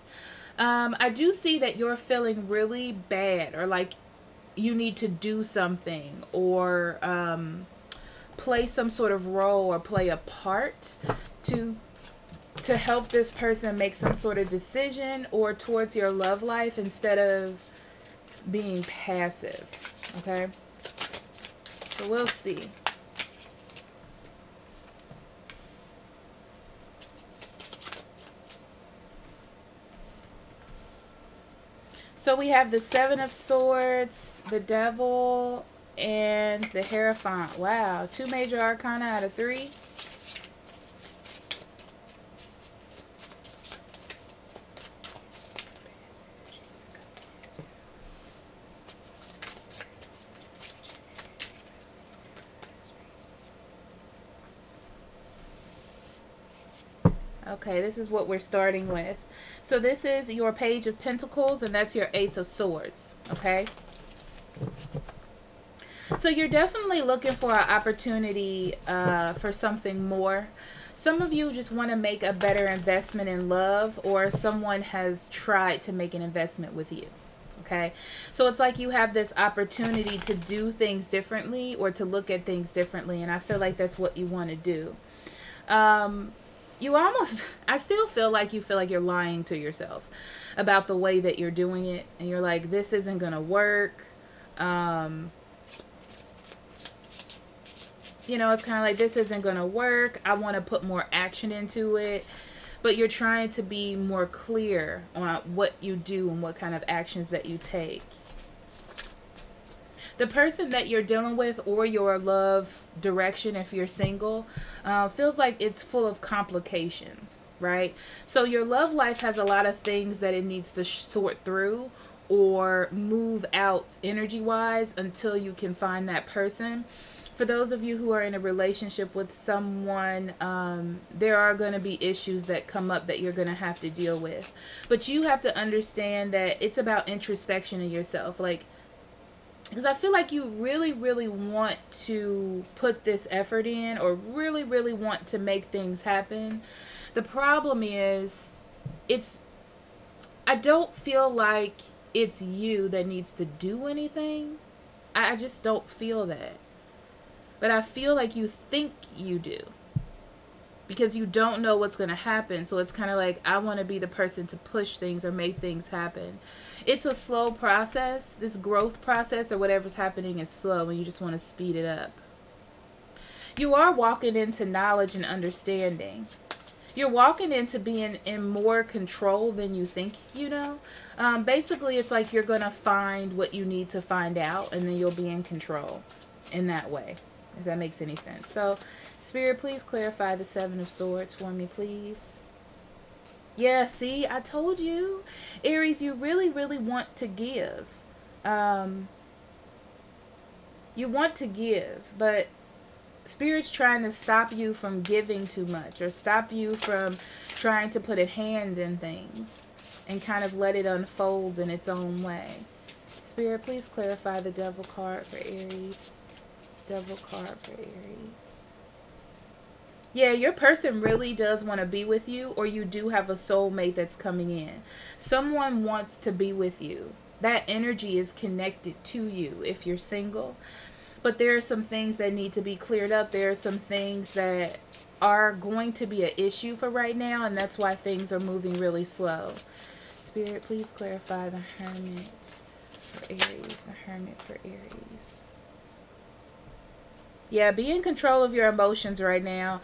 I do see that you're feeling really bad, or like you need to do something, or play some sort of role or play a part to help this person make some sort of decision or towards your love life instead of being passive. Okay, so we'll see. So we have the Seven of Swords, the Devil, and the Hierophant. Wow, 2 major arcana out of 3. Okay, this is what we're starting with. So this is your Page of Pentacles, and that's your Ace of Swords, okay? So you're definitely looking for an opportunity for something more. Some of you just want to make a better investment in love, or someone has tried to make an investment with you, okay? So it's like you have this opportunity to do things differently or to look at things differently, and I feel like that's what you want to do. You almost, I still feel like you feel like you're lying to yourself about the way that you're doing it. And you're like, this isn't going to work. You know, it's kind of like, this isn't going to work. I want to put more action into it. But you're trying to be more clear on what you do and what kind of actions that you take. The person that you're dealing with, or your love direction if you're single, feels like it's full of complications, right? So your love life has a lot of things that it needs to sort through or move out energy-wise until you can find that person. For those of you who are in a relationship with someone, there are going to be issues that come up that you're going to have to deal with. But you have to understand that it's about introspection of yourself. Like, because I feel like you really, really want to put this effort in, or really, really want to make things happen. The problem is, I don't feel like it's you that needs to do anything. I just don't feel that. But I feel like you think you do, because you don't know what's going to happen. So it's kind of like, I want to be the person to push things or make things happen. It's a slow process. This growth process or whatever's happening is slow, and you just want to speed it up. You are walking into knowledge and understanding. You're walking into being in more control than you think you know. Basically, it's like you're going to find what you need to find out, and then you'll be in control in that way, if that makes any sense. So, Spirit, please clarify the Seven of Swords for me, please. Yeah, see, I told you. Aries, you really, really want to give. You want to give, but Spirit's trying to stop you from giving too much, or stop you from trying to put a hand in things and kind of let it unfold in its own way. Spirit, please clarify the Devil card for Aries. Devil card for Aries. Yeah, your person really does want to be with you, or you do have a soulmate that's coming in. Someone wants to be with you. That energy is connected to you if you're single. But there are some things that need to be cleared up. There are some things that are going to be an issue for right now, and that's why things are moving really slow. Spirit, please clarify the Hermit for Aries. The Hermit for Aries. Yeah, be in control of your emotions right now.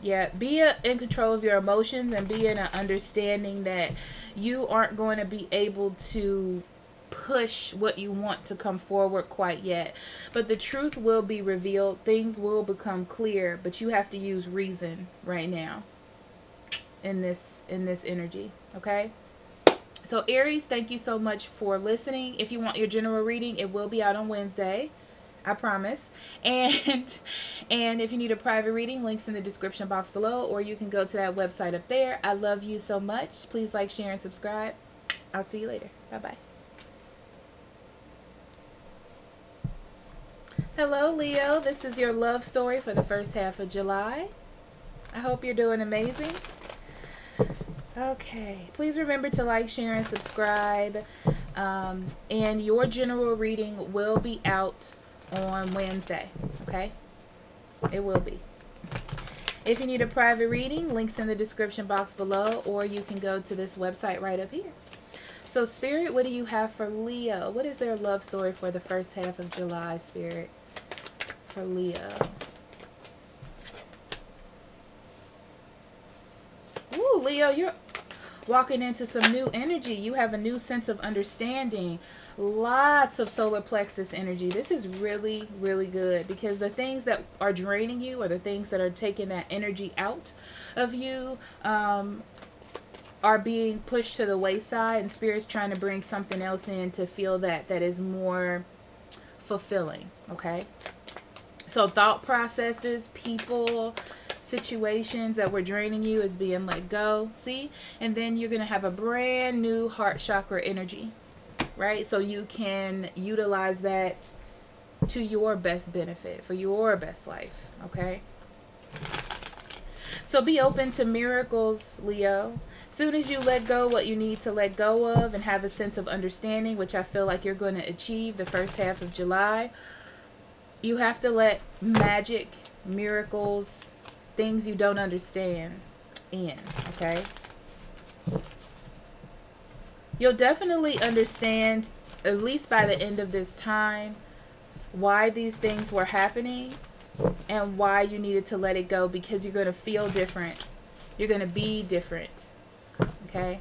Yeah, be in control of your emotions, and be in an understanding that you aren't going to be able to push what you want to come forward quite yet. But the truth will be revealed. Things will become clear, but you have to use reason right now in this energy, okay? So Aries, thank you so much for listening. If you want your general reading, it will be out on Wednesday. I promise. And if you need a private reading, links in the description box below, or you can go to that website up there. I love you so much. Please like, share, and subscribe. I'll see you later. Bye-bye. Hello, Leo. This is your love story for the first half of July. I hope you're doing amazing. Okay, please remember to like, share, and subscribe. And your general reading will be out on Wednesday, okay? It will be. If you need a private reading, links in the description box below, or you can go to this website right up here. So, Spirit, what do you have for Leo? What is their love story for the first half of July, Spirit, for Leo? Ooh, Leo, you're walking into some new energy. You have a new sense of understanding. Lots of solar plexus energy. This is really, really good, because the things that are draining you or the things that are taking that energy out of you are being pushed to the wayside, and Spirit's trying to bring something else in to feel that is more fulfilling, okay? So thought processes, people, situations that were draining you is being let go, see? And then you're going to have a brand new heart chakra energy, right? So you can utilize that to your best benefit, for your best life, okay? So be open to miracles, Leo. Soon as you let go what you need to let go of and have a sense of understanding, which I feel like you're going to achieve the first half of July, you have to let magic, miracles, things you don't understand in, okay? You'll definitely understand, at least by the end of this time, why these things were happening and why you needed to let it go, because you're going to feel different. You're going to be different. Okay,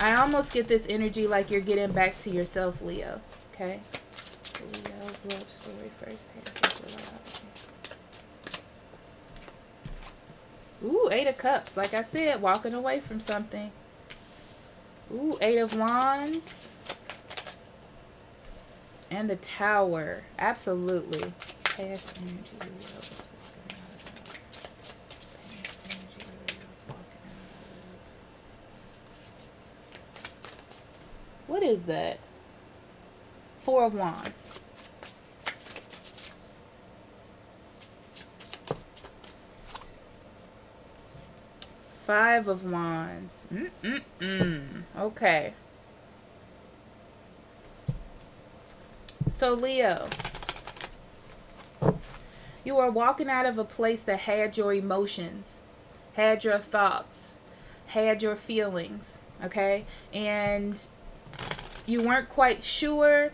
I almost get this energy like you're getting back to yourself, Leo. Okay, Leo's love story first half of July. Ooh, 8 of Cups. Like I said, walking away from something. Ooh, 8 of Wands. And the Tower. Absolutely. Past energy, Leo. What is that? 4 of Wands. Five of Wands. Okay. So, Leo, you are walking out of a place that had your emotions, had your thoughts, had your feelings, okay? And you weren't quite sure.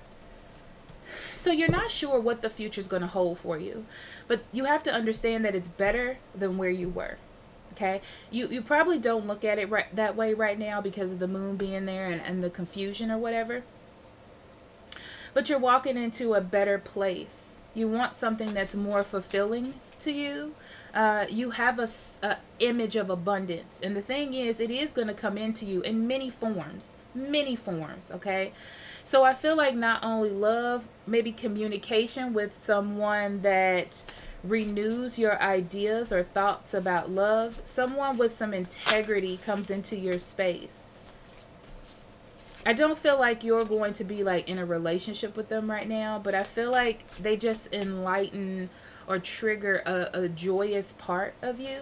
So you're not sure what the future is going to hold for you. But you have to understand that it's better than where you were. Okay? You probably don't look at it that way right now because of the moon being there and the confusion or whatever. But you're walking into a better place. You want something that's more fulfilling to you. You have a image of abundance. And the thing is, it is going to come into you in many forms. Many forms, okay? So I feel like not only love, maybe communication with someone that renews your ideas or thoughts about love. Someone with some integrity comes into your space. I don't feel like you're going to be like in a relationship with them right now, but I feel like they just enlighten or trigger a joyous part of you.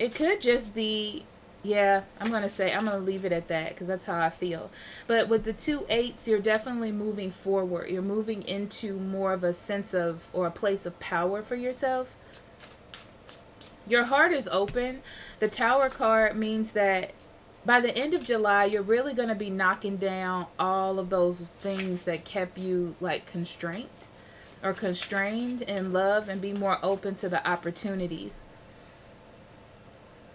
It could just be, yeah, I'm going to leave it at that because that's how I feel. But with the 2 8s, you're definitely moving forward. You're moving into more of a sense of, or a place of power for yourself. Your heart is open. The Tower card means that by the end of July, you're really going to be knocking down all of those things that kept you like constrained in love, and be more open to the opportunities.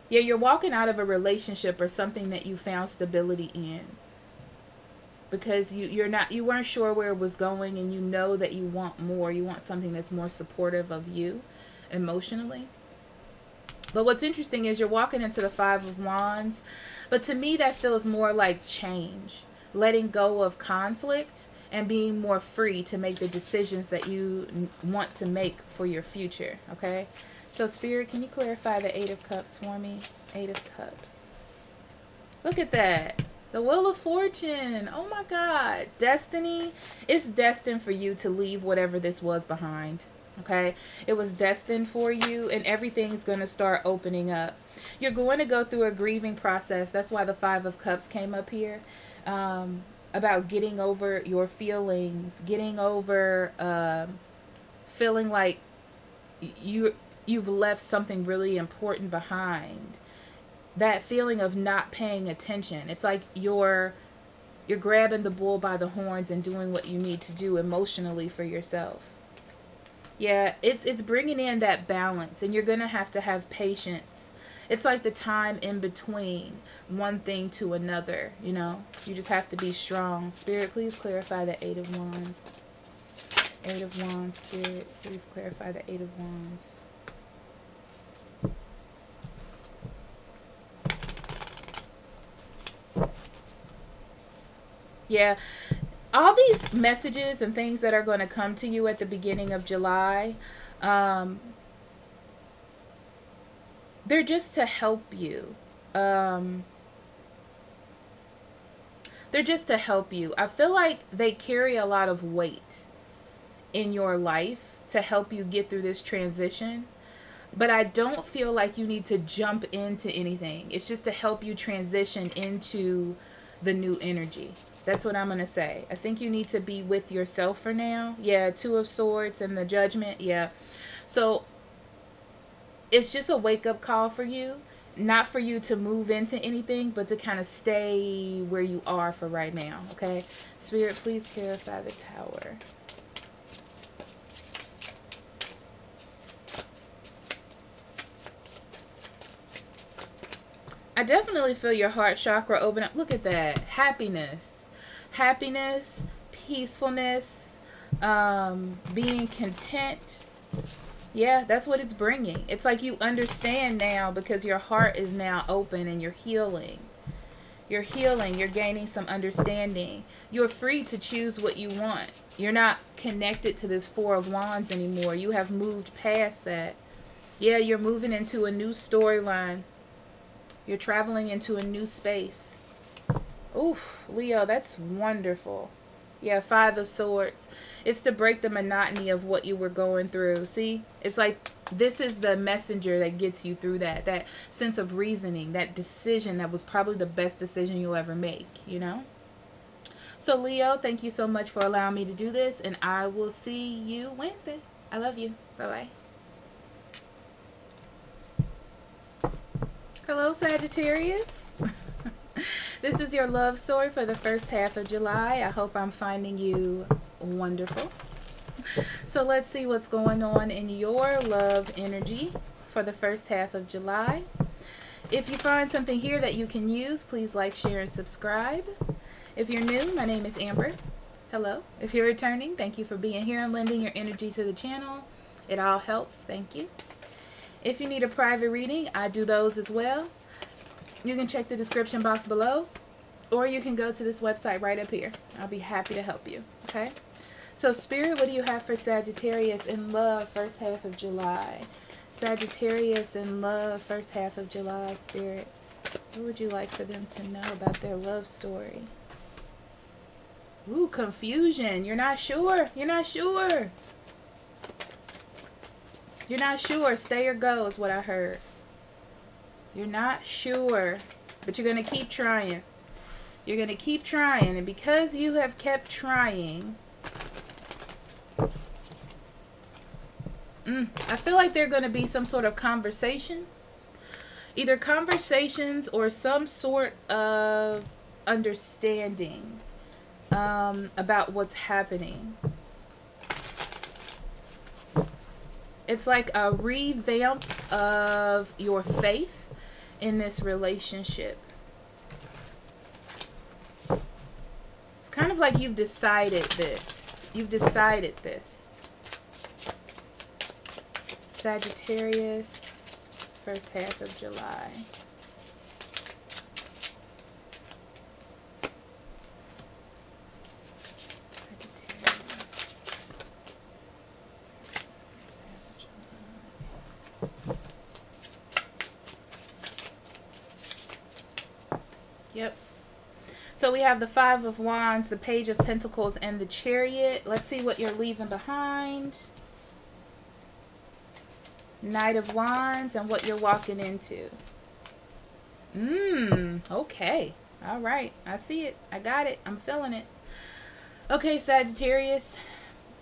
Yeah, you're walking out of a relationship or something that you found stability in, because you weren't sure where it was going, and you know that you want more. You want something that's more supportive of you emotionally. But what's interesting is you're walking into the 5 of Wands, but to me that feels more like change, letting go of conflict and being more free to make the decisions that you want to make for your future, okay? So Spirit, can you clarify the 8 of Cups for me? 8 of Cups. Look at that. The Wheel of Fortune. Oh my God. Destiny. It's destined for you to leave whatever this was behind. Okay, it was destined for you, and everything's going to start opening up. You're going to go through a grieving process. That's why the 5 of Cups came up here, about getting over your feelings, getting over feeling like you've left something really important behind. That feeling of not paying attention. It's like you're grabbing the bull by the horns and doing what you need to do emotionally for yourself. Yeah, it's bringing in that balance, and you're going to have patience. It's like the time in between one thing to another, you know. You just have to be strong. Spirit, please clarify the 8 of Wands. 8 of Wands, Spirit, please clarify the 8 of Wands. Yeah. All these messages and things that are going to come to you at the beginning of July, they're just to help you. They're just to help you. I feel like they carry a lot of weight in your life to help you get through this transition. But I don't feel like you need to jump into anything. It's just to help you transition into the new energy. That's what I'm going to say. I think you need to be with yourself for now. Yeah, 2 of Swords and the Judgment. Yeah. So it's just a wake-up call for you. Not for you to move into anything, but to kind of stay where you are for right now. Okay? Spirit, please clarify the Tower. I definitely feel your heart chakra open up. Look at that. Happiness. Happiness, peacefulness, being content. Yeah, that's what it's bringing. It's like you understand now because your heart is now open and you're healing. You're healing. You're gaining some understanding. You're free to choose what you want. You're not connected to this 4 of Wands anymore. You have moved past that. Yeah, you're moving into a new storyline. You're traveling into a new space. Oof, Leo, that's wonderful. Yeah, 5 of Swords. It's to break the monotony of what you were going through. See, it's like this is the messenger that gets you through that. That sense of reasoning, that decision that was probably the best decision you'll ever make, you know? So, Leo, thank you so much for allowing me to do this, and I will see you Wednesday. I love you. Bye-bye. Hello, Sagittarius. This is your love story for the first half of July. I hope I'm finding you wonderful. So let's see what's going on in your love energy for the first half of July. If you find something here that you can use, please like, share, and subscribe. If you're new, my name is Amber. Hello. If you're returning, thank you for being here and lending your energy to the channel. It all helps. Thank you. If you need a private reading, I do those as well. You can check the description box below, or you can go to this website right up here. I'll be happy to help you, okay? So Spirit, what do you have for Sagittarius in love first half of July? Sagittarius in love first half of July, Spirit. What would you like for them to know about their love story? Ooh, confusion. You're not sure. You're not sure. You're not sure. Stay or go is what I heard. You're not sure, but you're going to keep trying. You're going to keep trying, and because you have kept trying, I feel like there are going to be some sort of conversations, either conversations or some sort of understanding about what's happening. It's like a revamp of your faith in this relationship. It's kind of like you've decided this. You've decided this. Sagittarius, first half of July. Yep. So we have the Five of Wands, the Page of Pentacles, and the Chariot. Let's see what you're leaving behind. Knight of Wands and what you're walking into. Okay. All right. I see it. I got it. I'm feeling it. Okay, Sagittarius.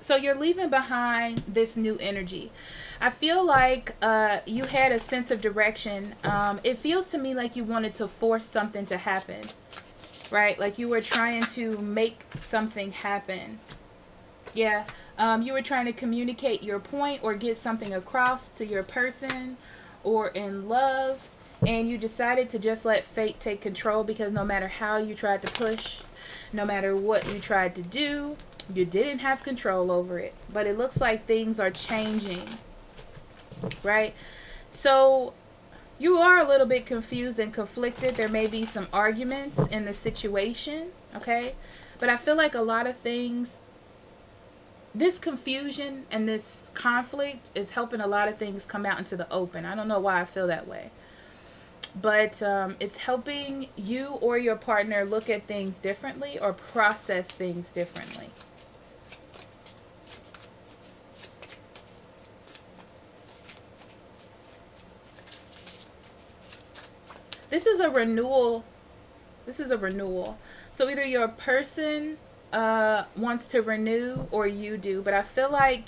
So you're leaving behind this new energy. I feel like you had a sense of direction. It feels to me like you wanted to force something to happen, right? Like you were trying to make something happen. Yeah. You were trying to communicate your point or get something across to your person or in love, and you decided to just let fate take control, because no matter how you tried to push, no matter what you tried to do, you didn't have control over it. But it looks like things are changing, right? So you are a little bit confused and conflicted. There may be some arguments in the situation, okay? But I feel like a lot of things, this confusion and this conflict is helping a lot of things come out into the open. I don't know why I feel that way, but it's helping you or your partner look at things differently or process things differently. This is a renewal. This is a renewal. So either your person wants to renew or you do, but I feel like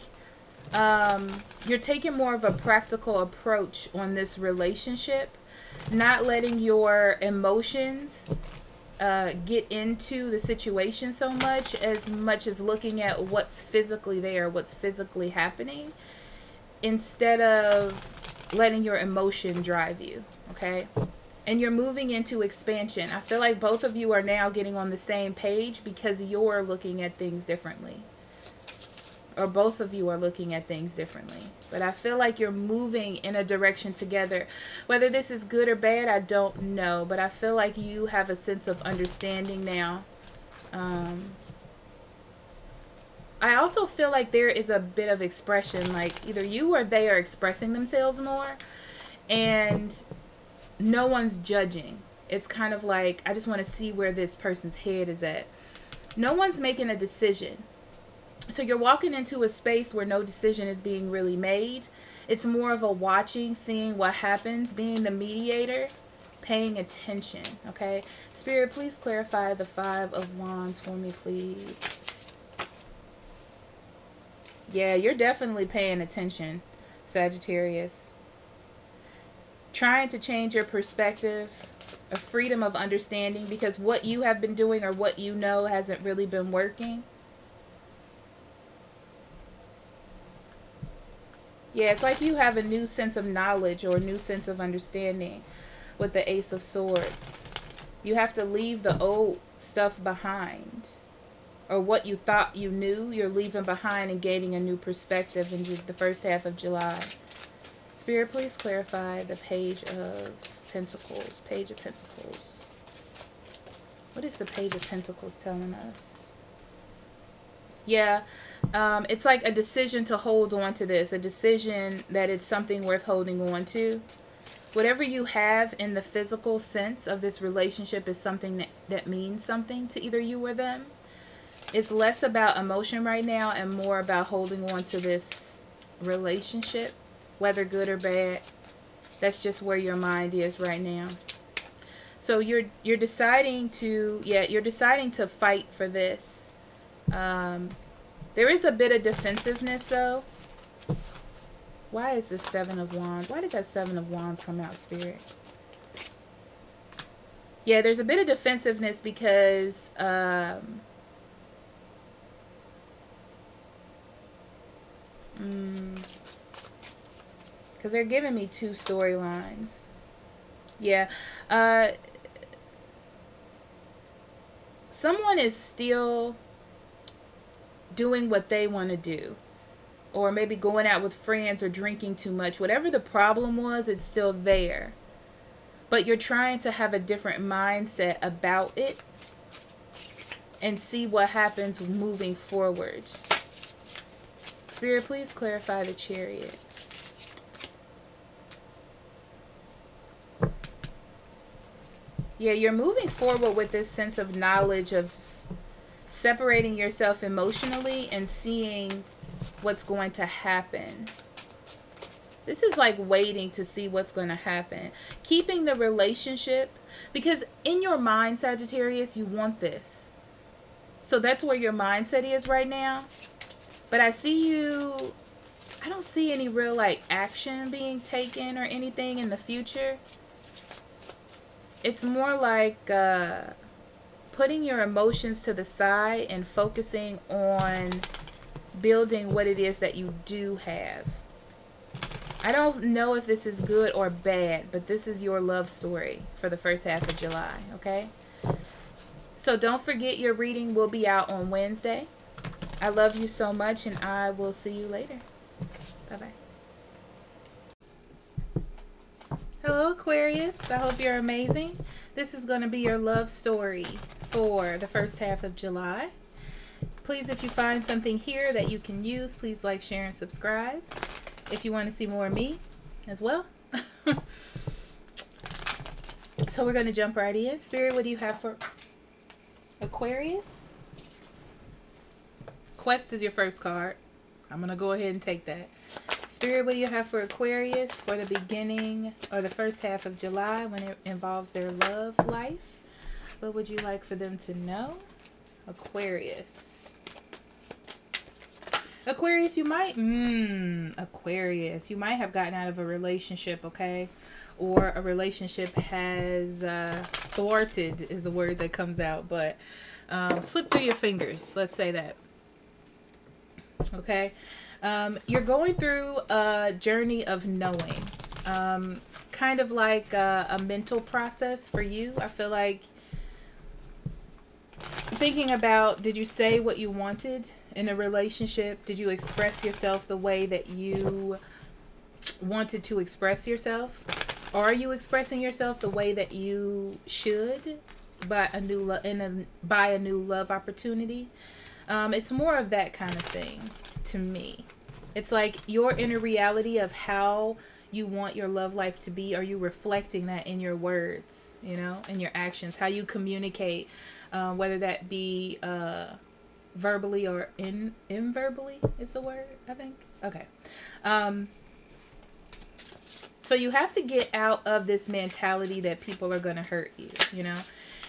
you're taking more of a practical approach on this relationship, not letting your emotions get into the situation so much as looking at what's physically there, what's physically happening, instead of letting your emotion drive you, okay? And you're moving into expansion. I feel like both of you are now getting on the same page because you're looking at things differently. Or both of you are looking at things differently. But I feel like you're moving in a direction together. Whether this is good or bad, I don't know. But I feel like you have a sense of understanding now. I also feel like there is a bit of expression. Like either you or they are expressing themselves more. And no one's judging. It's kind of like, I just want to see where this person's head is at. No one's making a decision. So you're walking into a space where no decision is being really made. It's more of a watching, seeing what happens, being the mediator, paying attention, okay? Spirit, please clarify the Five of Wands for me, please. Yeah, you're definitely paying attention, Sagittarius. Trying to change your perspective, a freedom of understanding, because what you have been doing or what you know hasn't really been working. Yeah, it's like you have a new sense of knowledge or a new sense of understanding with the Ace of Swords. You have to leave the old stuff behind, or what you thought you knew, you're leaving behind and gaining a new perspective in the first half of July. Spirit, please clarify the Page of Pentacles. Page of Pentacles. What is the Page of Pentacles telling us? Yeah, it's like a decision to hold on to this. A decision that it's something worth holding on to. Whatever you have in the physical sense of this relationship is something that means something to either you or them. It's less about emotion right now and more about holding on to this relationship. Whether good or bad, that's just where your mind is right now. So you're deciding to, yeah, you're deciding to fight for this. There is a bit of defensiveness though. Why is the Seven of Wands? Why did that Seven of Wands come out, Spirit? Yeah, there's a bit of defensiveness because because they're giving me two storylines. Yeah. Someone is still doing what they want to do. Or maybe going out with friends or drinking too much. Whatever the problem was, it's still there. But you're trying to have a different mindset about it. And see what happens moving forward. Spirit, please clarify the Chariot. Yeah, you're moving forward with this sense of knowledge of separating yourself emotionally and seeing what's going to happen. This is like waiting to see what's going to happen. Keeping the relationship, because in your mind, Sagittarius, you want this. So that's where your mindset is right now. But I see you, I don't see any real like action being taken or anything in the future. It's more like putting your emotions to the side and focusing on building what it is that you do have. I don't know if this is good or bad, but this is your love story for the first half of July, okay? So don't forget your reading will be out on Wednesday. I love you so much, and I will see you later. Bye-bye. Hello, Aquarius. I hope you're amazing. This is going to be your love story for the first half of July. Please, if you find something here that you can use, please like, share, and subscribe. If you want to see more of me as well. So we're going to jump right in. Spirit, what do you have for Aquarius? Quest is your first card. I'm going to go ahead and take that. Spirit, what do you have for Aquarius for the beginning or the first half of July when it involves their love life? What would you like for them to know? Aquarius. Aquarius, you might, Aquarius, you might have gotten out of a relationship, okay? Or a relationship has thwarted is the word that comes out, but slipped through your fingers, let's say that. Okay? You're going through a journey of knowing, kind of like a mental process for you. I feel like thinking about, did you say what you wanted in a relationship? Did you express yourself the way that you wanted to express yourself? Are you expressing yourself the way that you should by a new love opportunity? It's more of that kind of thing to me. It's like your inner reality of how you want your love life to be. Are you reflecting that in your words, you know, in your actions, how you communicate, whether that be verbally or inverbally is the word, I think. Okay. So you have to get out of this mentality that people are going to hurt you, you know.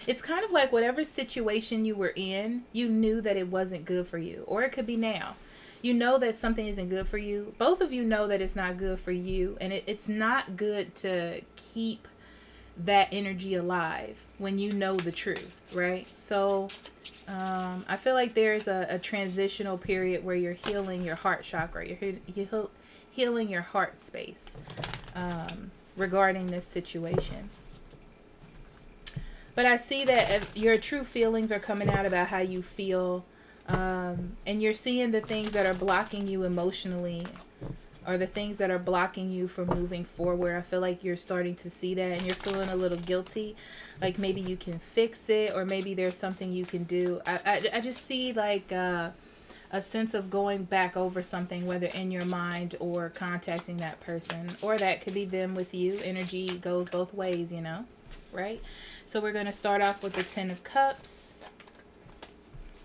It's kind of like whatever situation you were in, you knew that it wasn't good for you. Or it could be now. You know that something isn't good for you. Both of you know that it's not good for you. And it's not good to keep that energy alive when you know the truth, right? So I feel like there's a transitional period where you're healing your heart chakra. You're healing your heart space regarding this situation. But I see that your true feelings are coming out about how you feel, and you're seeing the things that are blocking you emotionally or the things that are blocking you from moving forward. I feel like you're starting to see that, and you're feeling a little guilty, like maybe you can fix it, or maybe there's something you can do. I just see like a sense of going back over something, whether in your mind or contacting that person, or that could be them with you. Energy goes both ways, you know, right? So we're going to start off with the 10 of Cups,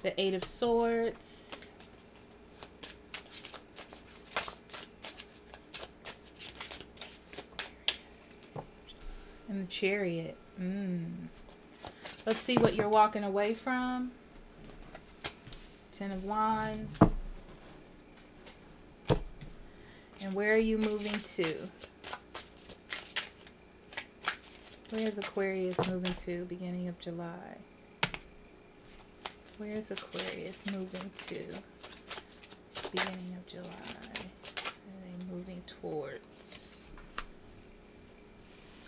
the 8 of Swords, and the Chariot. Let's see what you're walking away from. 10 of Wands. And where are you moving to? Where's Aquarius moving to beginning of July? Where's Aquarius moving to beginning of July? And they're moving towards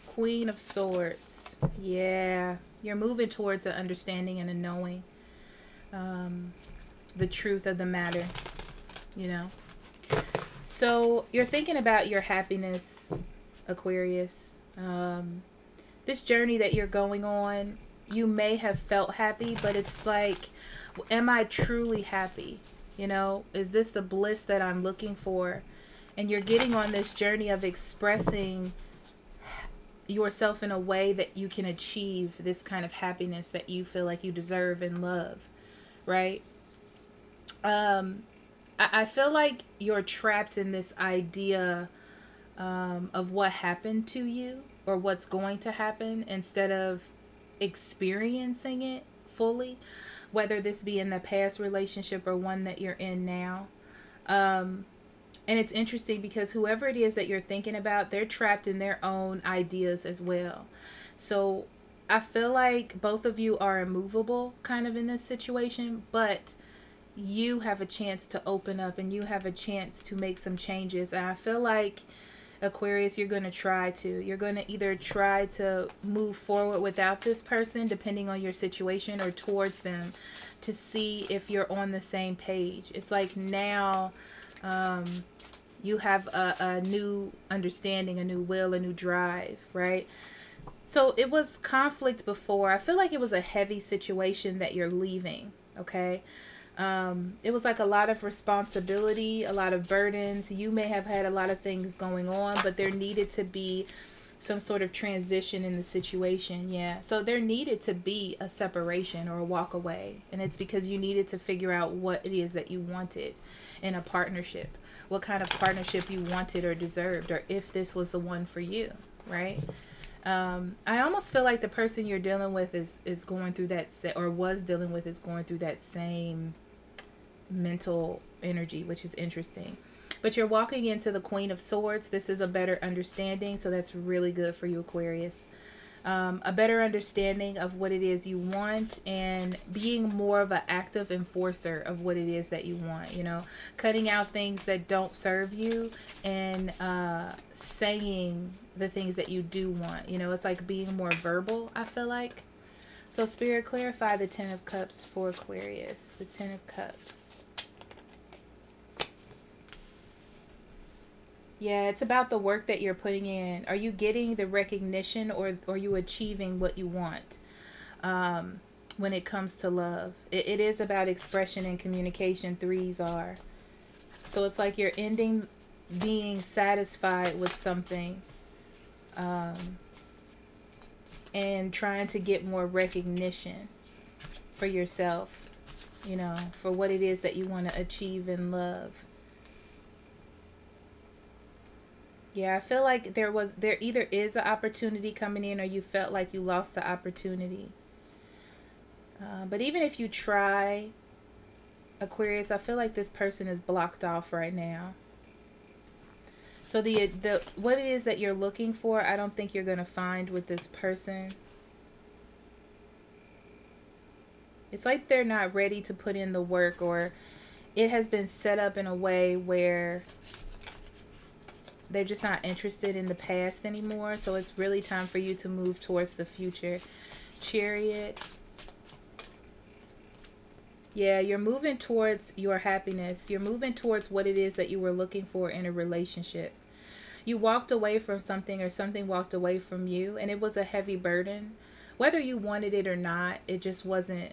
Queen of Swords. Yeah, you're moving towards an understanding and a knowing the truth of the matter, you know. So you're thinking about your happiness, Aquarius. This journey that you're going on, you may have felt happy, but it's like, am I truly happy? You know, is this the bliss that I'm looking for? And you're getting on this journey of expressing yourself in a way that you can achieve this kind of happiness that you feel like you deserve and love, right? I feel like you're trapped in this idea of what happened to you or what's going to happen instead of experiencing it fully, whether this be in the past relationship or one that you're in now. And it's interesting because whoever it is that you're thinking about, they're trapped in their own ideas as well. So I feel like both of you are immovable kind of in this situation, but you have a chance to open up and you have a chance to make some changes. And I feel like, Aquarius, you're going to try to. You're going to either try to move forward without this person, depending on your situation, or towards them to see if you're on the same page. It's like now you have a new understanding, a new will, a new drive, right? So it was conflict before. I feel like it was a heavy situation that you're leaving, okay? It was like a lot of responsibility, a lot of burdens. You may have had a lot of things going on, but there needed to be some sort of transition in the situation. Yeah. So there needed to be a separation or a walk away. And it's because you needed to figure out what it is that you wanted in a partnership, what kind of partnership you wanted or deserved, or if this was the one for you. Right. I almost feel like the person you're dealing with is going through that, or was dealing with, is going through that same mental energy, which is interesting. But you're walking into the Queen of Swords. This is a better understanding, so that's really good for you, Aquarius. A better understanding of what it is you want and being more of an active enforcer of what it is that you want, you know, cutting out things that don't serve you and saying the things that you do want. You know, it's like being more verbal, I feel like. So Spirit, clarify the 10 of Cups for Aquarius, the 10 of Cups. Yeah, it's about the work that you're putting in. Are you getting the recognition, or are you achieving what you want when it comes to love? It is about expression and communication, threes are. So it's like you're ending being satisfied with something and trying to get more recognition for yourself, you know, for what it is that you want to achieve in love. Yeah, I feel like there either is an opportunity coming in, or you felt like you lost the opportunity. But even if you try, Aquarius, I feel like this person is blocked off right now. So the what it is that you're looking for, I don't think you're going to find with this person. It's like they're not ready to put in the work, or it has been set up in a way where they're just not interested in the past anymore. So it's really time for you to move towards the future. Chariot. Yeah, you're moving towards your happiness. You're moving towards what it is that you were looking for in a relationship. You walked away from something, or something walked away from you, and it was a heavy burden. Whether you wanted it or not, it just wasn't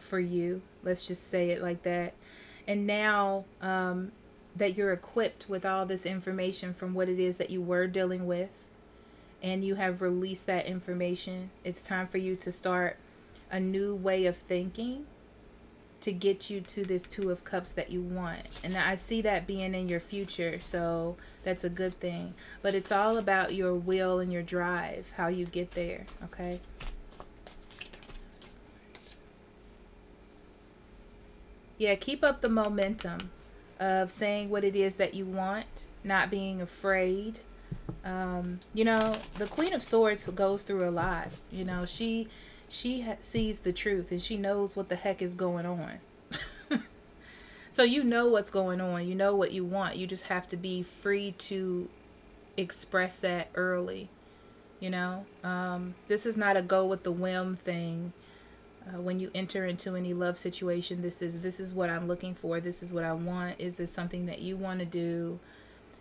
for you. Let's just say it like that. And now, that you're equipped with all this information from what it is that you were dealing with, and you have released that information, it's time for you to start a new way of thinking to get you to this Two of Cups that you want. And I see that being in your future, so that's a good thing. But it's all about your will and your drive, how you get there, okay? Yeah, keep up the momentum of saying what it is that you want, not being afraid. You know, the Queen of Swords goes through a lot. You know, she sees the truth, and she knows what the heck is going on. So you know what's going on. You know what you want. You just have to be free to express that early. You know, this is not a go with the whim thing. When you enter into any love situation, this is what I'm looking for. This is what I want. Is this something that you want to do?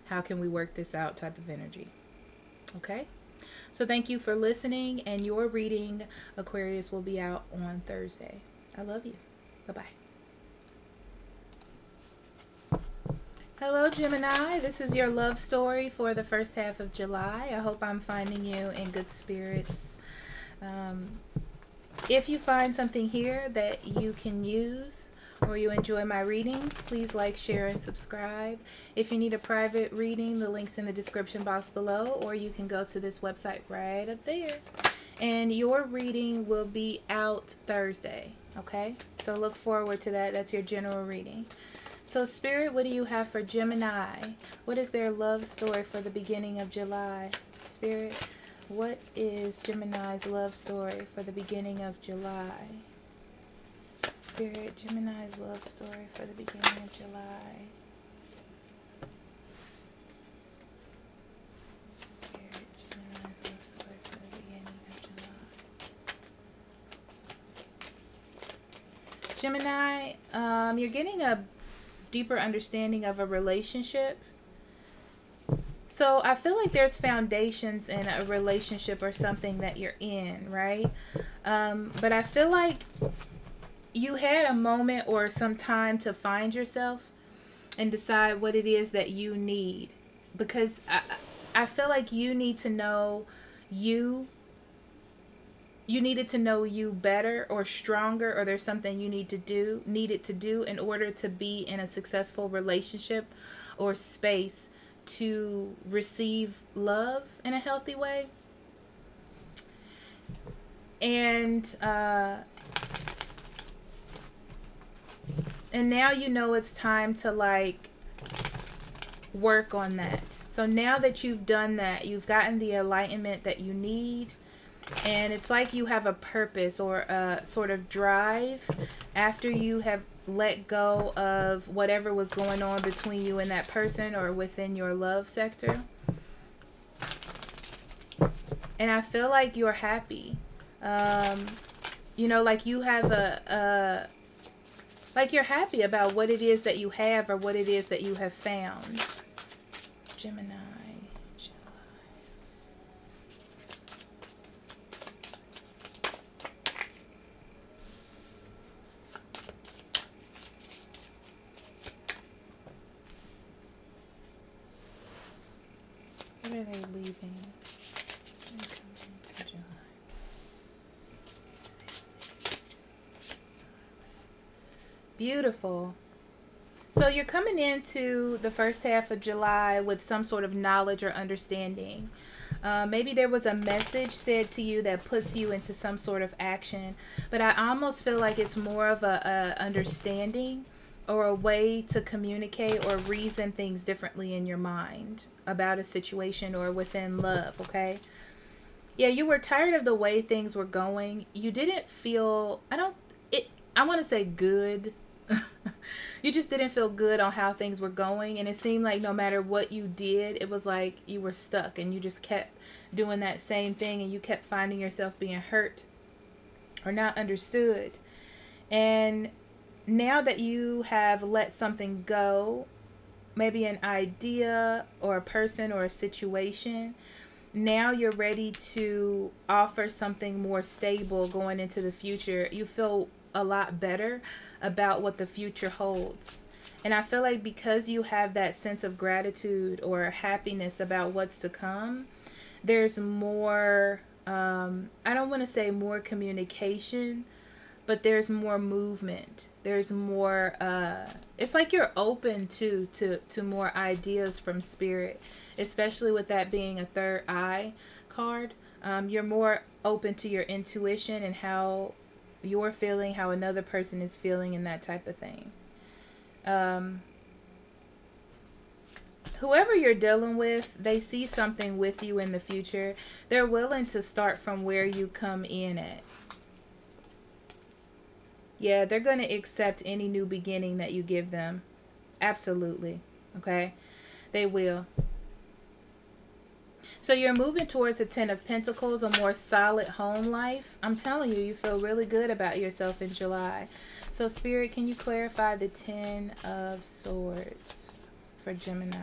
How can we work this out type of energy? Okay. So thank you for listening, and your reading, Aquarius, will be out on Thursday. I love you. Bye-bye. Hello Gemini, this is your love story for the first half of July. I hope I'm finding you in good spirits. If you find something here that you can use or you enjoy my readings, please like, share, and subscribe. If you need a private reading, the link's in the description box below, or you can go to this website right up there. And your reading will be out Thursday, okay? So look forward to that. That's your general reading. So Spirit, what do you have for Gemini? What is their love story for the beginning of July? Spirit, what is Gemini's love story for the beginning of July? Spirit, Gemini's love story for the beginning of July. Gemini, you're getting a deeper understanding of a relationship. So I feel like there's foundations in a relationship or something that you're in, right? But I feel like you had a moment or some time to find yourself and decide what it is that you need. Because I feel like you need to know you. You needed to know you better or stronger, or there's something you needed to do in order to be in a successful relationship or space to receive love in a healthy way. And now you know it's time to like work on that. So now that you've done that, you've gotten the enlightenment that you need. And it's like you have a purpose or a sort of drive after you have let go of whatever was going on between you and that person or within your love sector. And I feel like you're happy. You know, like you have a like you're happy about what it is that you have or what it is that you have found. Gemini. Are they leaving? Beautiful. So you're coming into the first half of July with some sort of knowledge or understanding. Maybe there was a message said to you that puts you into some sort of action, but I almost feel like it's more of a understanding or a way to communicate or reason things differently in your mind about a situation or within love, okay? Yeah, you were tired of the way things were going. You didn't feel, I want to say good. You just didn't feel good on how things were going, and it seemed like no matter what you did, it was like you were stuck and you just kept doing that same thing and you kept finding yourself being hurt or not understood. And now that you have let something go, maybe an idea or a person or a situation, now you're ready to offer something more stable going into the future. You feel a lot better about what the future holds. And I feel like because you have that sense of gratitude or happiness about what's to come, there's more, I don't want to say more communication, but there's more movement. There's more, it's like you're open to more ideas from Spirit, especially with that being a third eye card. You're more open to your intuition and how you're feeling, how another person is feeling, and that type of thing. Whoever you're dealing with, they see something with you in the future. They're willing to start from where you come in at. Yeah, they're going to accept any new beginning that you give them. Absolutely. Okay? They will. So you're moving towards the Ten of Pentacles, a more solid home life. I'm telling you, you feel really good about yourself in July. So Spirit, can you clarify the Ten of Swords for Gemini?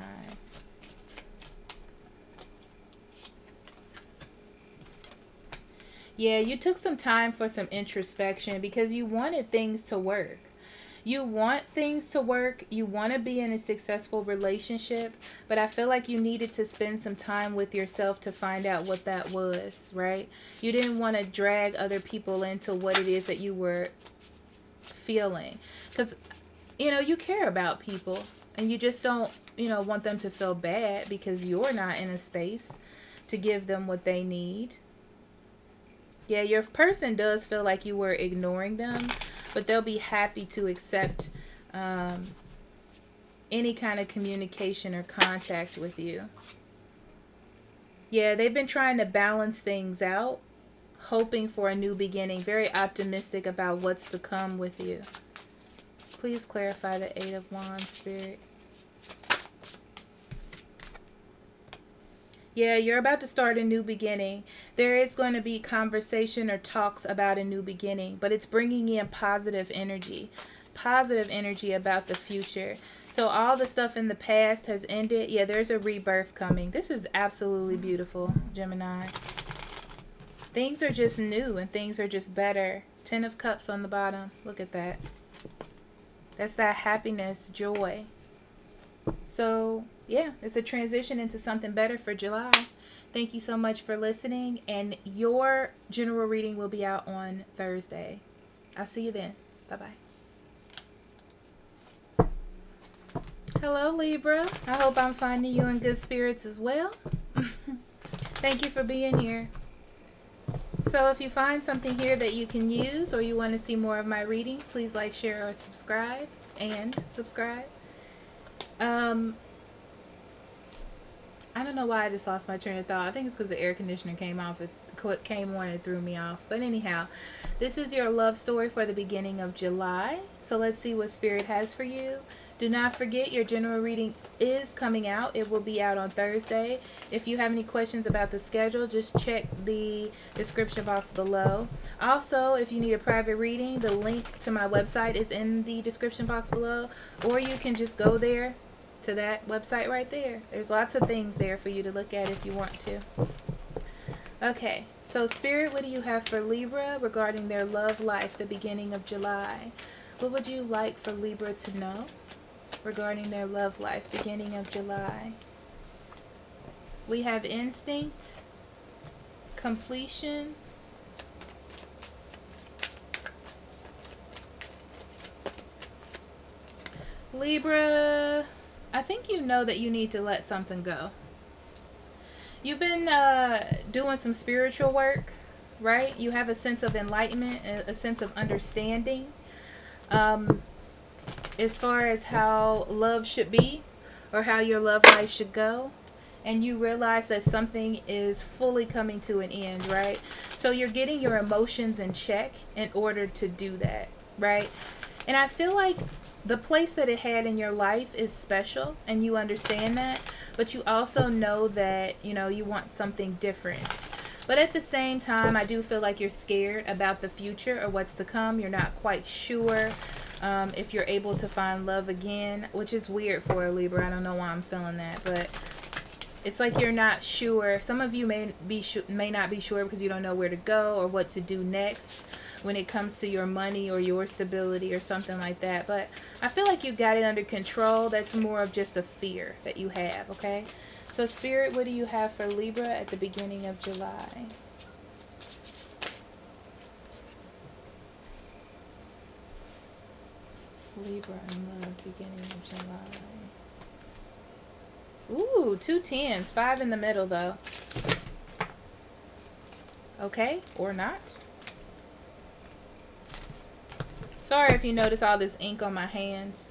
Yeah, you took some time for some introspection because you wanted things to work. You want things to work. You want to be in a successful relationship, but I feel like you needed to spend some time with yourself to find out what that was, right? You didn't want to drag other people into what it is that you were feeling, because, you know, you care about people and you just don't, you know, want them to feel bad because you're not in a space to give them what they need. Yeah, your person does feel like you were ignoring them, but they'll be happy to accept any kind of communication or contact with you. Yeah, they've been trying to balance things out, hoping for a new beginning, very optimistic about what's to come with you. Please clarify the Eight of Wands, Spirit. Yeah, you're about to start a new beginning. There is going to be conversation or talks about a new beginning, but it's bringing in positive energy about the future. So all the stuff in the past has ended. Yeah, there's a rebirth coming. This is absolutely beautiful, Gemini. Things are just new and things are just better. 10 of Cups on the bottom. Look at that. That's that happiness, joy. So yeah, it's a transition into something better for July. Thank you so much for listening, and your general reading will be out on Thursday. I'll see you then. Bye-bye. Hello, Libra. I hope I'm finding you in good spirits as well. Thank you for being here. So if you find something here that you can use, or you want to see more of my readings, please like, share, or subscribe. I don't know why I just lost my train of thought. I think it's because the air conditioner came on and threw me off. But anyhow, this is your love story for the beginning of July. So let's see what Spirit has for you. Do not forget, your general reading is coming out. It will be out on Thursday. If you have any questions about the schedule, just check the description box below. Also, if you need a private reading, the link to my website is in the description box below. Or you can just go there. To that website right there. There's lots of things there for you to look at if you want to. Okay, so Spirit, what do you have for Libra regarding their love life, the beginning of July? What would you like for Libra to know regarding their love life, beginning of July? We have instinct, completion, Libra. I think you know that you need to let something go. You've been doing some spiritual work, right? You have a sense of enlightenment, a sense of understanding as far as how love should be or how your love life should go. And you realize that something is fully coming to an end, right? So you're getting your emotions in check in order to do that, right? And I feel like the place that it had in your life is special, and you understand that, but you also know that, you know, you want something different. But at the same time, I do feel like you're scared about the future or what's to come. You're not quite sure if you're able to find love again, which is weird for a Libra. I don't know why I'm feeling that, but it's like you're not sure. Some of you may not be sure because you don't know where to go or what to do next when it comes to your money or your stability or something like that. But I feel like you got it under control. That's more of just a fear that you have, okay? So Spirit, what do you have for Libra at the beginning of July? Libra in love, beginning of July. Ooh, 2 tens, 5 in the middle though. Okay, or not. Sorry if you notice all this ink on my hands.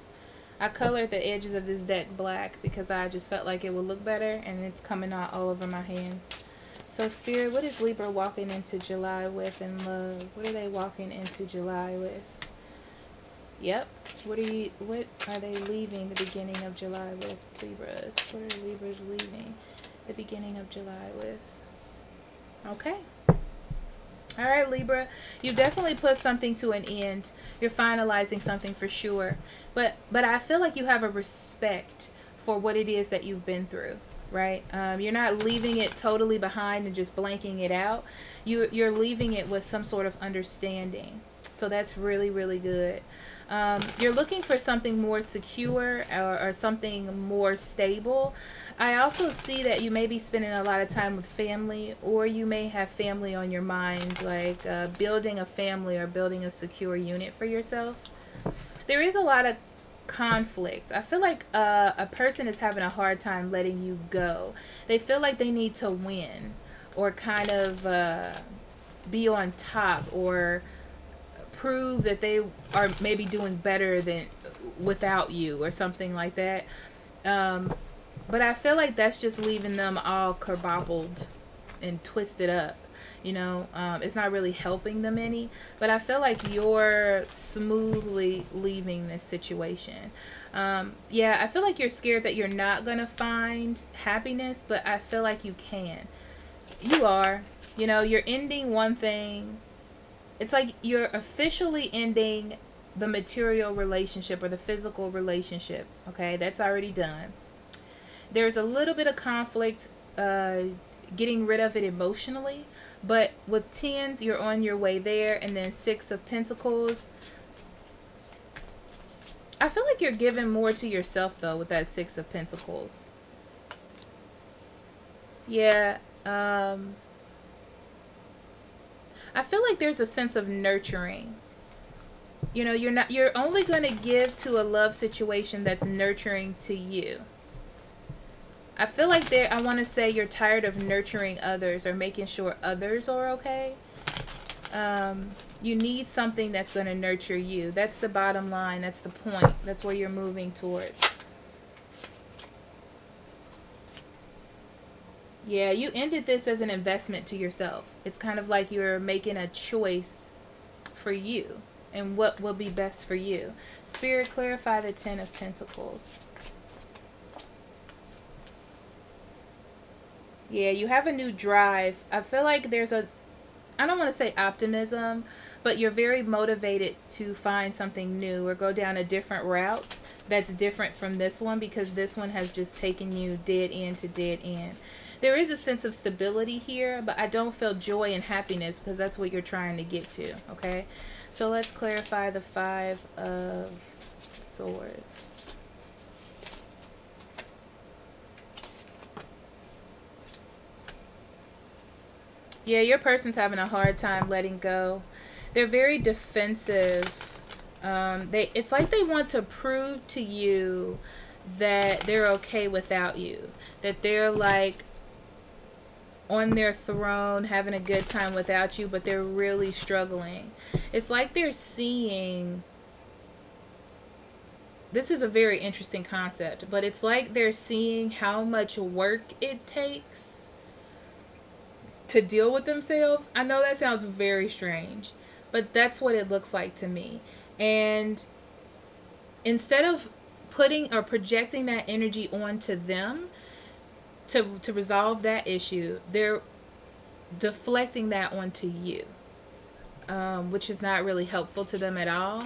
I colored the edges of this deck black because I just felt like it would look better, and it's coming out all over my hands. So Spirit, what is Libra walking into July with in love? What are they walking into July with? Yep. What are they leaving the beginning of July with, Libras? What are Libras leaving the beginning of July with? Okay. All right, Libra, you definitely put something to an end. You're finalizing something for sure. But I feel like you have a respect for what it is that you've been through, right? You're not leaving it totally behind and just blanking it out. You're leaving it with some sort of understanding. So that's really, really good. You're looking for something more secure or something more stable. I also see that you may be spending a lot of time with family, or you may have family on your mind, like building a family or building a secure unit for yourself. There is a lot of conflict. I feel like a person is having a hard time letting you go. They feel like they need to win or kind of be on top or prove that they are maybe doing better than without you or something like that. But I feel like that's just leaving them all kerbobbled and twisted up. You know, it's not really helping them any, but I feel like you're smoothly leaving this situation. Yeah, I feel like you're scared that you're not going to find happiness, but I feel like you can. You are, you know, you're ending one thing. It's like you're officially ending the material relationship or the physical relationship. Okay, that's already done. There's a little bit of conflict, getting rid of it emotionally. But with 10s, you're on your way there. And then 6 of Pentacles. I feel like you're giving more to yourself, though, with that 6 of Pentacles. Yeah. I feel like there's a sense of nurturing. You know, you're only going to give to a love situation that's nurturing to you. I feel like I want to say you're tired of nurturing others or making sure others are okay. You need something that's going to nurture you. That's the bottom line. That's the point. That's where you're moving towards. Yeah, you ended this as an investment to yourself. It's kind of like you're making a choice for you and what will be best for you. Spirit, clarify the 10 of Pentacles. Yeah, you have a new drive. I feel like there's a, I don't want to say optimism, but you're very motivated to find something new or go down a different route that's different from this one, because this one has just taken you dead end to dead end. There is a sense of stability here, but I don't feel joy and happiness, because that's what you're trying to get to, okay? So let's clarify the 5 of Swords. Yeah, your person's having a hard time letting go. They're very defensive. It's like they want to prove to you that they're okay without you. That they're like on their throne having a good time without you, but they're really struggling. It's like they're seeing... This is a very interesting concept, but it's like they're seeing how much work it takes to deal with themselves. I know that sounds very strange, but that's what it looks like to me. And instead of putting or projecting that energy onto them to resolve that issue, they're deflecting that onto you, which is not really helpful to them at all.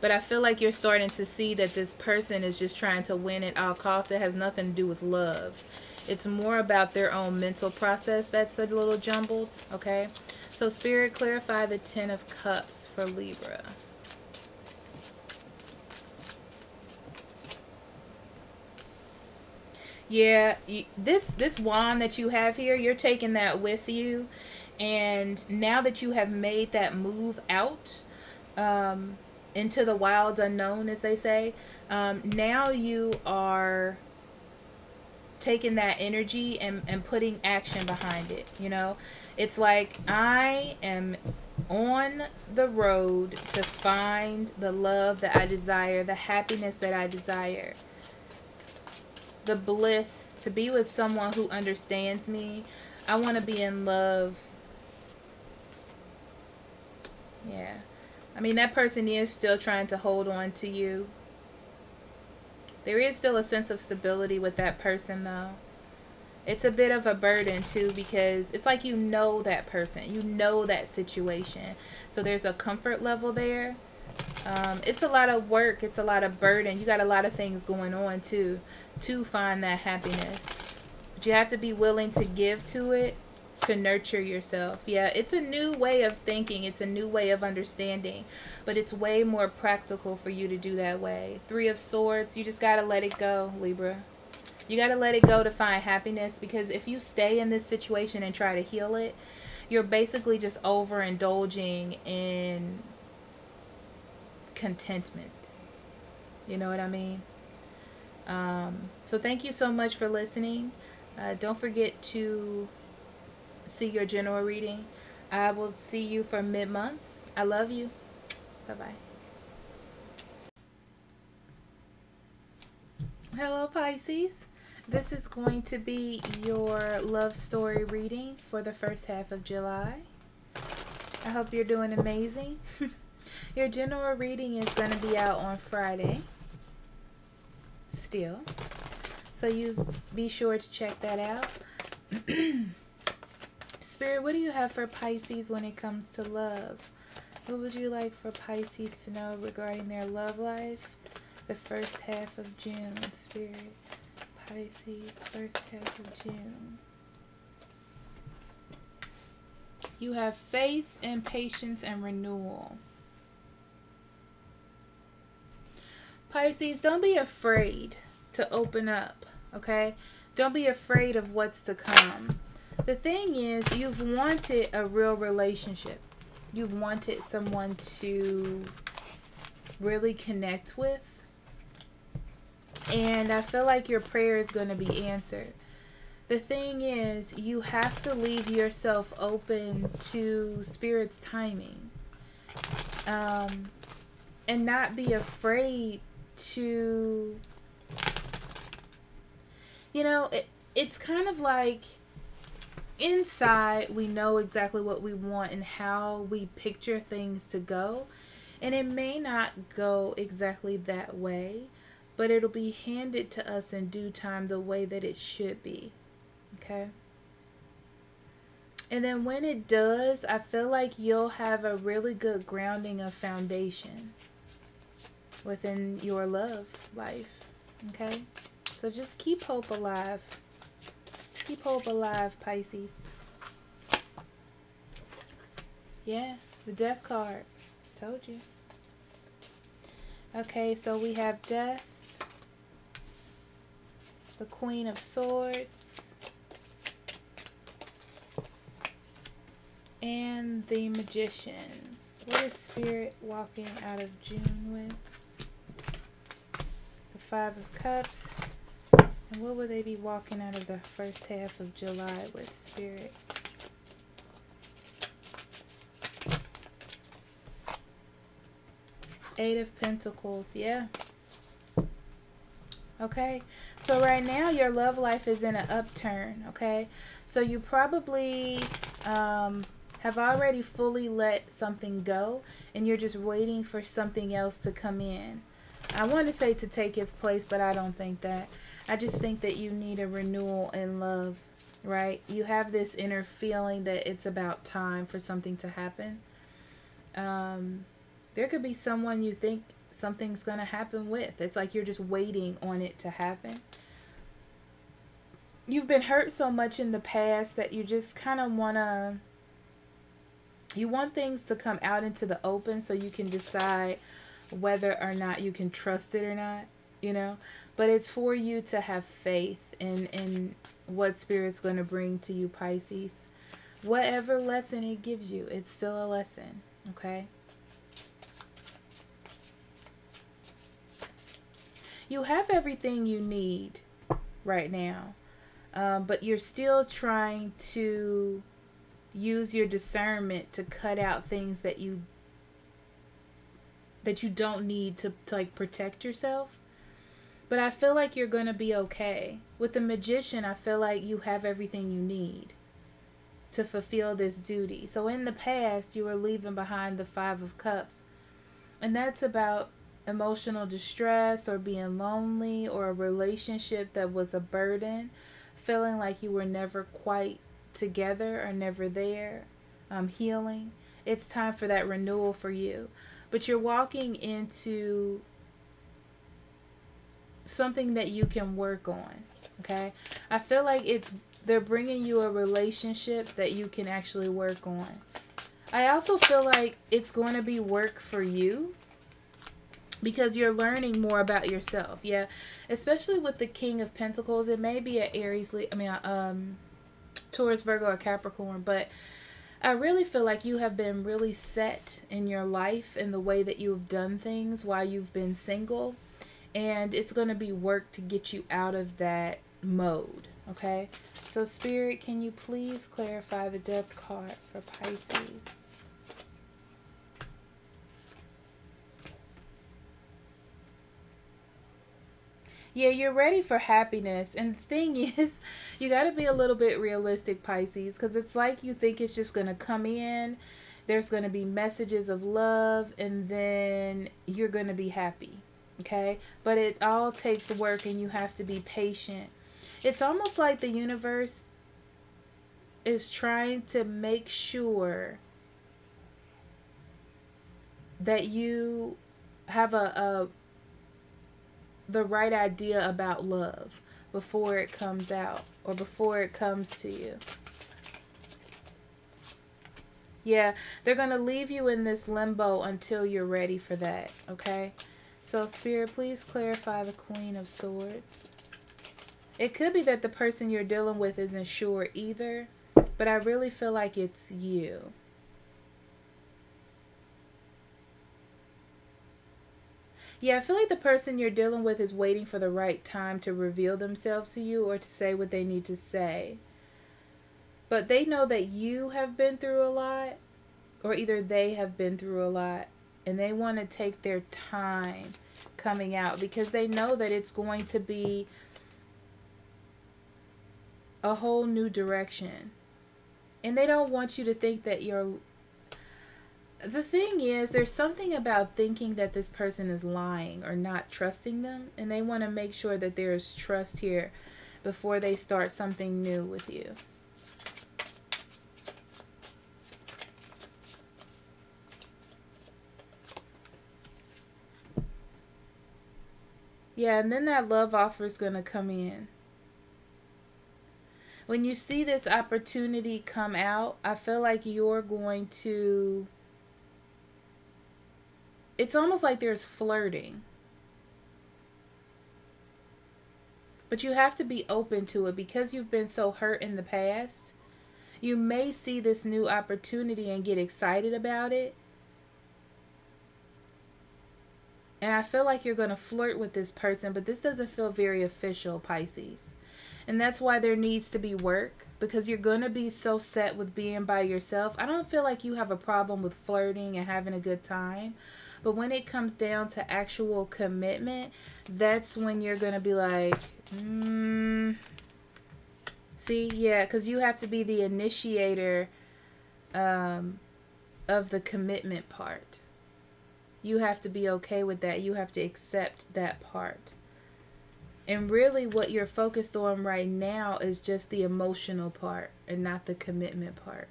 But I feel like you're starting to see that this person is just trying to win at all costs. It has nothing to do with love. It's more about their own mental process that's a little jumbled, okay? So Spirit, clarify the 10 of Cups for Libra. Yeah, this wand that you have here, you're taking that with you. And now that you have made that move out into the wild unknown, as they say, now you are taking that energy and putting action behind it. You know, it's like, I am on the road to find the love that I desire, the happiness that I desire, the bliss, to be with someone who understands me. I want to be in love. Yeah, I mean, that person is still trying to hold on to you. There is still a sense of stability with that person, though. It's a bit of a burden, too, because it's like you know that person. You know that situation. So there's a comfort level there. It's a lot of work. It's a lot of burden. You got a lot of things going on, too, to find that happiness. But you have to be willing to give to it to nurture yourself. Yeah, it's a new way of thinking. It's a new way of understanding, but it's way more practical for you to do that way. Three of Swords, you just got to let it go, Libra. You got to let it go to find happiness, because if you stay in this situation and try to heal it, you're basically just overindulging in contentment. You know what I mean? So thank you so much for listening. Don't forget to see your general reading. I will see you for mid-months. I love you. Bye-bye. Hello, Pisces. This is going to be your love story reading for the first half of July. I hope you're doing amazing. Your general reading is going to be out on Friday still, so you be sure to check that out. Spirit, what do you have for Pisces when it comes to love? What would you like for Pisces to know regarding their love life the first half of June? Spirit, Pisces, first half of June. You have faith and patience and renewal. Pisces, don't be afraid to open up, okay? Don't be afraid of what's to come. The thing is, you've wanted a real relationship. You've wanted someone to really connect with. And I feel like your prayer is going to be answered. The thing is, you have to leave yourself open to Spirit's timing. And not be afraid to, you know, it's kind of like inside we know exactly what we want and how we picture things to go, and it may not go exactly that way, but it'll be handed to us in due time the way that it should be, okay? And then when it does, I feel like you'll have a really good grounding of foundation within your love life, okay? So just keep hope alive. Keep hope alive, Pisces. Yeah, the death card. Told you. Okay, so we have death, the Queen of Swords, and the Magician. What is Spirit walking out of June with? Five of Cups. And what will they be walking out of the first half of July with, Spirit? Eight of Pentacles. Yeah. Okay. So right now your love life is in an upturn. Okay. So you probably have already fully let something go, and you're just waiting for something else to come in. I want to say to take its place, but I don't think that. I just think that you need a renewal in love, right? You have this inner feeling that it's about time for something to happen. There could be someone you think something's going to happen with. It's like you're just waiting on it to happen. You've been hurt so much in the past that you just kind of want to... You want things to come out into the open so you can decide whether or not you can trust it or not, you know. But it's for you to have faith in what Spirit's going to bring to you, Pisces. Whatever lesson it gives you, it's still a lesson, okay? You have everything you need right now, but you're still trying to use your discernment to cut out things that you don't need to like protect yourself. But I feel like you're going to be okay. With the Magician, I feel like you have everything you need to fulfill this duty. So in the past, you were leaving behind the Five of Cups. And that's about emotional distress or being lonely or a relationship that was a burden, feeling like you were never quite together or never there, healing. It's time for that renewal for you. But you're walking into something that you can work on, okay? I feel like it's They're bringing you a relationship that you can actually work on. I also feel like it's going to be work for you because you're learning more about yourself. Yeah, especially with the King of Pentacles. It may be an Aries, Taurus, Virgo, or Capricorn, but I really feel like you have been really set in your life and the way that you've done things while you've been single. And it's going to be work to get you out of that mode, okay? So Spirit, can you please clarify the Death card for Pisces? Yeah, you're ready for happiness. And the thing is, you got to be a little bit realistic, Pisces, because it's like you think it's just going to come in. There's going to be messages of love, and then you're going to be happy, okay? But it all takes work, and you have to be patient. It's almost like the universe is trying to make sure that you have the right idea about love before it comes out or before it comes to you. Yeah, they're going to leave you in this limbo until you're ready for that, okay? So Spirit, please clarify the Queen of Swords. It could be that the person you're dealing with isn't sure either, but I really feel like it's you. Yeah, I feel like the person you're dealing with is waiting for the right time to reveal themselves to you or to say what they need to say. But they know that you have been through a lot, or either they have been through a lot, and they want to take their time coming out because they know that it's going to be a whole new direction. And they don't want you to think that you're... The thing is, there's something about thinking that this person is lying or not trusting them, and they want to make sure that there is trust here before they start something new with you. Yeah, and then that love offer is going to come in. When you see this opportunity come out, I feel like you're going to... It's almost like there's flirting. But you have to be open to it because you've been so hurt in the past. You may see this new opportunity and get excited about it. And I feel like you're going to flirt with this person, but this doesn't feel very official, Pisces. And that's why there needs to be work, because you're going to be so set with being by yourself. I don't feel like you have a problem with flirting and having a good time. But when it comes down to actual commitment, that's when you're going to be like, see, yeah, because you have to be the initiator of the commitment part. You have to be okay with that. You have to accept that part. And really what you're focused on right now is just the emotional part and not the commitment part.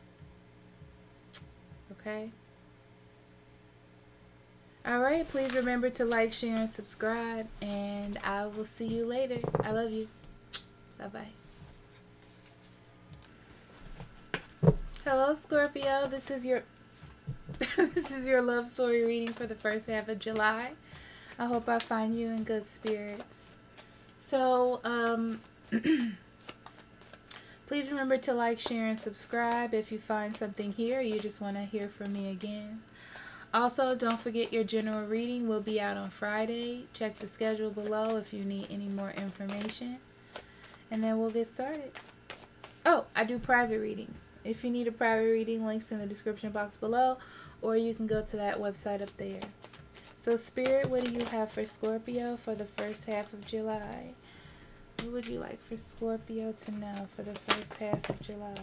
Okay? Alright, please remember to like, share, and subscribe, and I will see you later. I love you. Bye-bye. Hello, Scorpio. This is your love story reading for the first half of July. I hope I find you in good spirits. So, please remember to like, share, and subscribe if you find something here or you just want to hear from me again. Also, don't forget your general reading will be out on Friday. Check the schedule below if you need any more information. And then we'll get started. Oh, I do private readings. If you need a private reading, link's in the description box below. Or you can go to that website up there. So Spirit, what do you have for Scorpio for the first half of July? What would you like for Scorpio to know for the first half of July?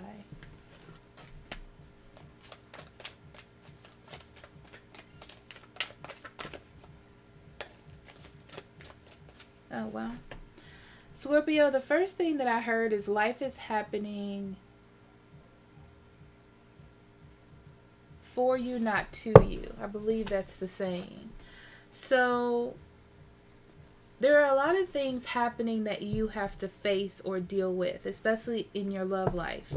Oh, well. Scorpio, the first thing that I heard is life is happening for you, not to you. I believe that's the saying. So There are a lot of things happening that you have to face or deal with, especially in your love life.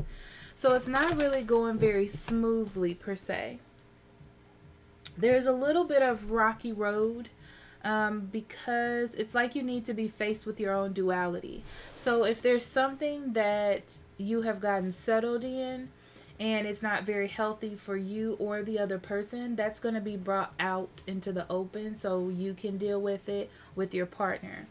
So it's not really going very smoothly per se. There's a little bit of rocky road because it's like you need to be faced with your own duality. So if there's something that you have gotten settled in and it's not very healthy for you or the other person, that's going to be brought out into the open so you can deal with it with your partner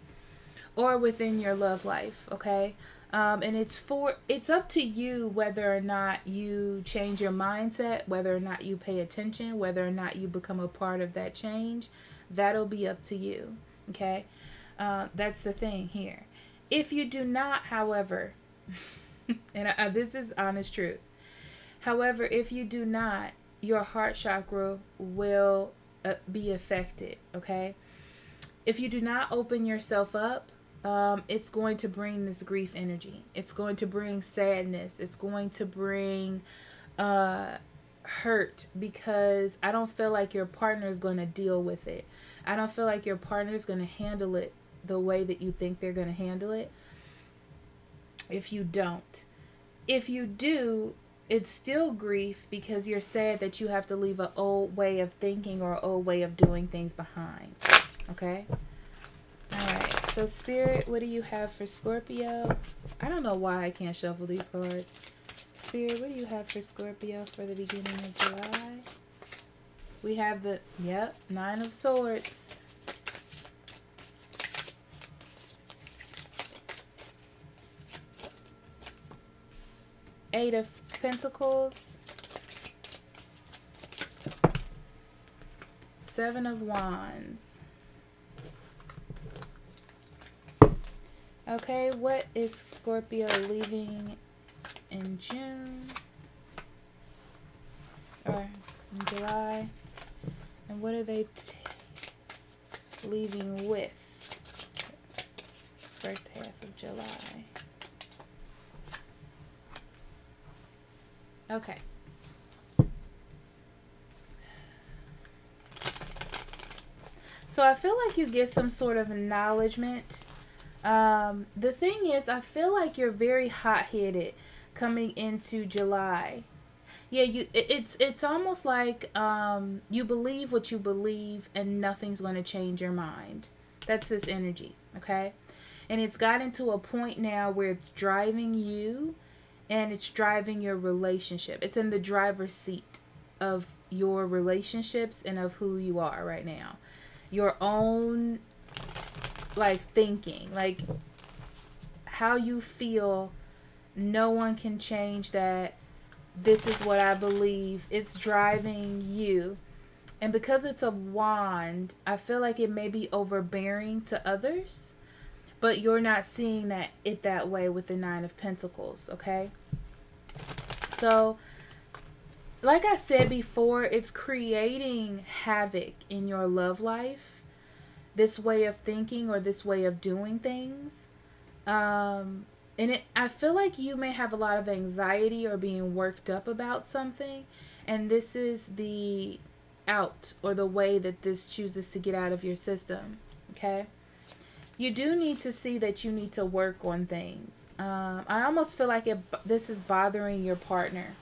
or within your love life, okay? And it's up to you whether or not you change your mindset, whether or not you pay attention, whether or not you become a part of that change. That'll be up to you, okay? That's the thing here. If you do not, however, and this is honest truth, however, if you do not, your heart chakra will be affected, okay? If you do not open yourself up, it's going to bring this grief energy. It's going to bring sadness. It's going to bring hurt, because I don't feel like your partner is going to deal with it. I don't feel like your partner is going to handle it the way that you think they're going to handle it. If you don't. If you do, it's still grief because you're sad that you have to leave an old way of thinking or an old way of doing things behind. Okay? Alright, so Spirit, what do you have for Scorpio? I don't know why I can't shuffle these cards. Spirit, what do you have for Scorpio for the beginning of July? We have the, yep, Nine of Swords. Eight of Pentacles. Seven of Wands. Okay, what is Scorpio leaving in June or in July, and what are they leaving with first half of July? Okay. So I feel like you get some sort of acknowledgement. The thing is, I feel like you're very hot-headed coming into July. Yeah, it's almost like you believe what you believe and nothing's going to change your mind. That's this energy, okay? And it's gotten to a point now where it's driving you. And it's driving your relationship. It's in the driver's seat of your relationships and of who you are right now. Your own, like, thinking. Like, how you feel, no one can change that. This is what I believe. It's driving you. And because it's a wand, I feel like it may be overbearing to others. But you're not seeing it that way with the Nine of Pentacles, okay? So, like I said before, it's creating havoc in your love life. This way of thinking or this way of doing things. I feel like you may have a lot of anxiety or being worked up about something. And this is the out or the way that this chooses to get out of your system, okay? You do need to see that you need to work on things. I almost feel like this is bothering your partner,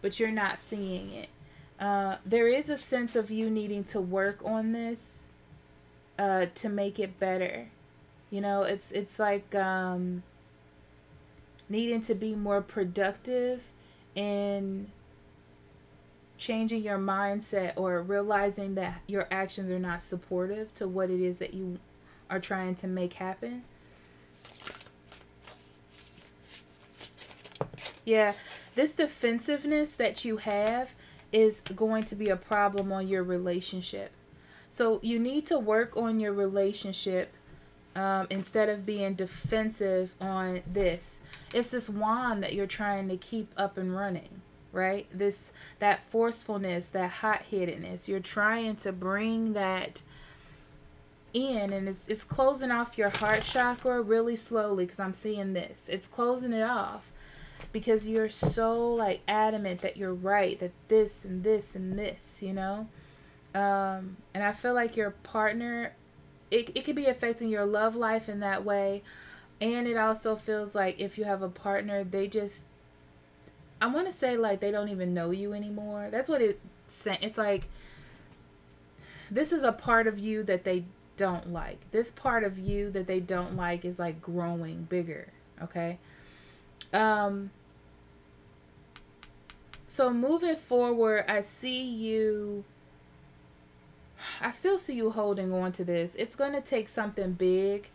but you're not seeing it. There is a sense of you needing to work on this to make it better. You know, it's like needing to be more productive in changing your mindset or realizing that your actions are not supportive to what it is that you are trying to make happen. Yeah, this defensiveness that you have is going to be a problem on your relationship. So you need to work on your relationship instead of being defensive on this. It's this wand that you're trying to keep up and running, right? That forcefulness, that hot-headedness. You're trying to bring that in, and it's closing off your heart chakra really slowly, because I'm seeing this. It's closing it off because you're so, like, adamant that you're right, that this and this and this, you know. And I feel like your partner it could be affecting your love life in that way. And it also feels like if you have a partner, they just, I want to say like they don't even know you anymore. That's what it's like. This is a part of you that they don't like. This part of you that they don't like is like growing bigger. Okay. So moving forward, I see you, I still see you holding on to this. It's going to take something big,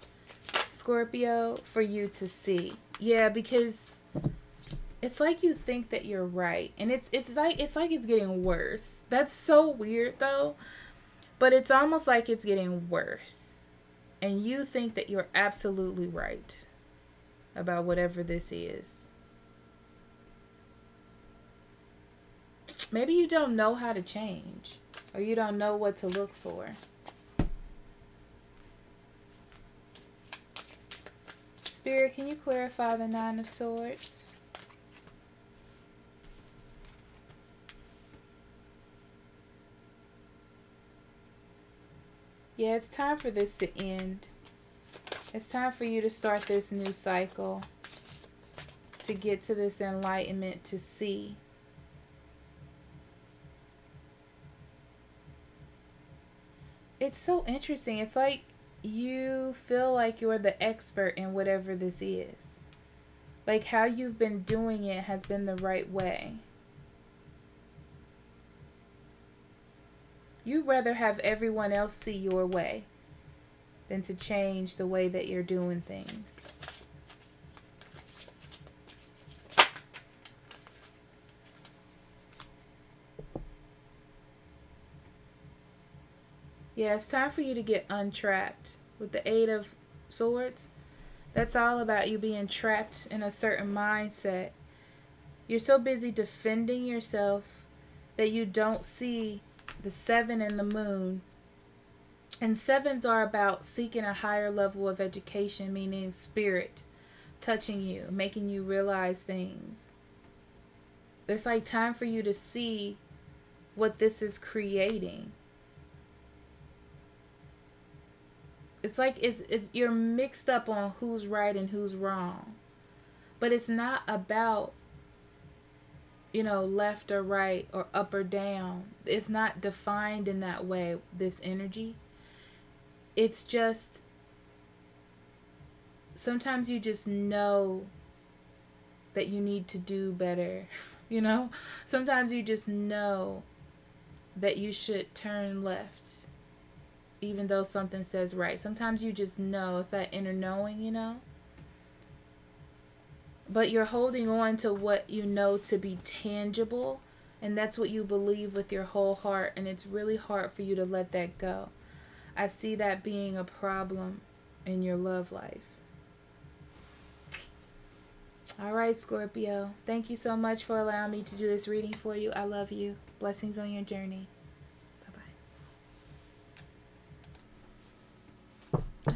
Scorpio, for you to see. Yeah, because it's like you think that you're right. And it's like it's getting worse. That's so weird though. But it's almost like it's getting worse. And you think that you're absolutely right about whatever this is. Maybe you don't know how to change. Or you don't know what to look for. Spirit, can you clarify the 9 of Swords? Yeah, it's time for this to end. It's time for you to start this new cycle. To get to this enlightenment, to see. It's so interesting. It's like you feel like you're the expert in whatever this is. Like how you've been doing it has been the right way. You'd rather have everyone else see your way than to change the way that you're doing things. Yeah, it's time for you to get untrapped. With the 8 of Swords, that's all about you being trapped in a certain mindset. You're so busy defending yourself that you don't see the 7 and the Moon. And 7s are about seeking a higher level of education, meaning spirit touching you, making you realize things. It's like time for you to see what this is creating. It's like you're mixed up on who's right and who's wrong. But it's not about, you know, left or right or up or down. It's not defined in that way, this energy. It's just, sometimes you just know that you need to do better, you know? Sometimes you just know that you should turn left. Even though something says right. Sometimes you just know. It's that inner knowing, you know. But you're holding on to what you know to be tangible. And that's what you believe with your whole heart. And it's really hard for you to let that go. I see that being a problem in your love life. Alright, Scorpio. Thank you so much for allowing me to do this reading for you. I love you. Blessings on your journey.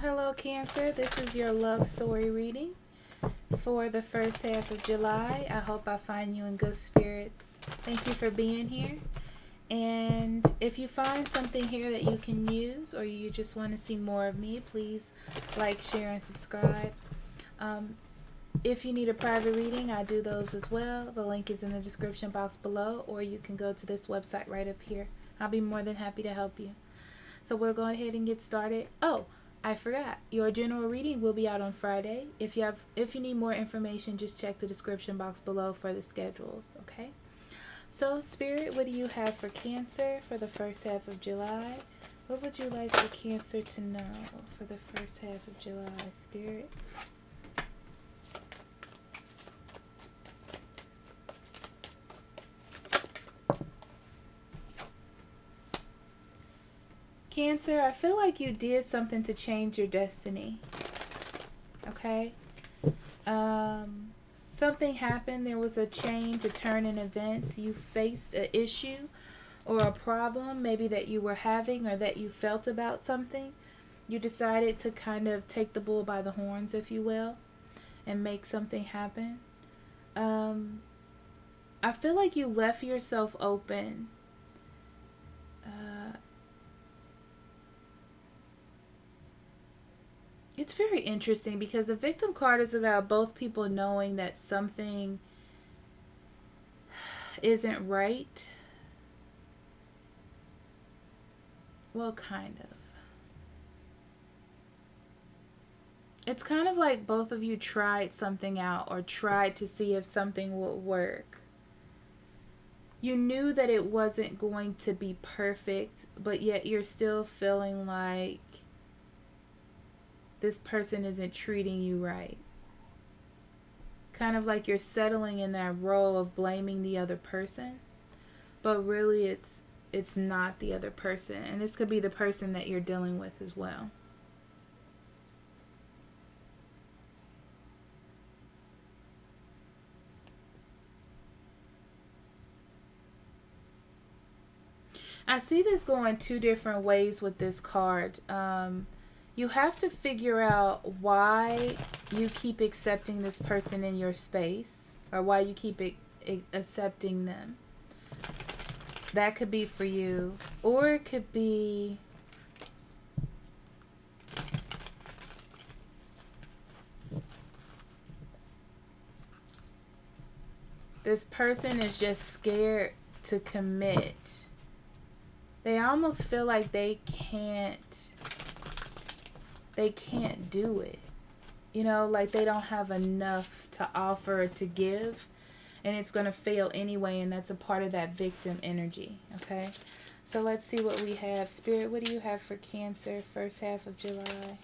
Hello Cancer, this is your love story reading for the first half of July. I hope I find you in good spirits. Thank you for being here. And if you find something here that you can use or you just want to see more of me, please like, share, and subscribe. If you need a private reading, I do those as well. The link is in the description box below, or you can go to this website right up here. I'll be more than happy to help you. So we'll go ahead and get started. Oh, I forgot. Your general reading will be out on Friday. If you need more information, just check the description box below for the schedules, okay? So, Spirit, what do you have for Cancer for the first half of July? What would you like for Cancer to know for the first half of July, Spirit? Cancer, I feel like you did something to change your destiny, okay? Something happened. There was a change, a turn in events. You faced an issue or a problem maybe that you were having or that you felt about something. You decided to kind of take the bull by the horns, if you will, and make something happen. I feel like you left yourself open. It's very interesting because the victim card is about both people knowing that something isn't right. Well, kind of. It's kind of like both of you tried something out or tried to see if something would work. You knew that it wasn't going to be perfect, but yet you're still feeling like this person isn't treating you right. Kind of like you're settling in that role of blaming the other person, but really it's not the other person. And this could be the person that you're dealing with as well. I see this going two different ways with this card. You have to figure out why you keep accepting this person in your space, or why you keep accepting them. That could be for you, or it could be this person is just scared to commit. They almost feel like they can't do it. You know, like they don't have enough to offer, to give, and it's going to fail anyway, and that's a part of that victim energy, okay? So let's see what we have. Spirit, what do you have for Cancer, first half of July?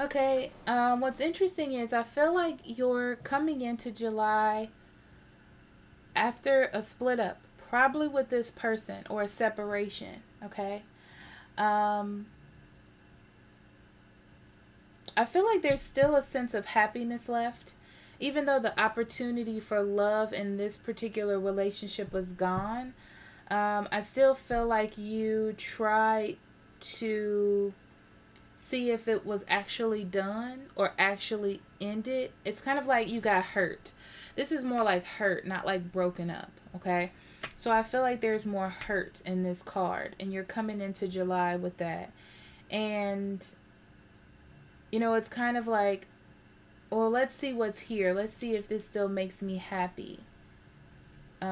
Okay, what's interesting is I feel like you're coming into July after a split up, probably with this person, or a separation, okay? I feel like there's still a sense of happiness left, even though the opportunity for love in this particular relationship was gone. I still feel like you tried to see if it was actually done or actually ended. It's kind of like you got hurt. This is more like hurt, not like broken up, okay? So I feel like there's more hurt in this card, and you're coming into July with that. And, you know, it's kind of like, well, let's see what's here. Let's see if this still makes me happy. There's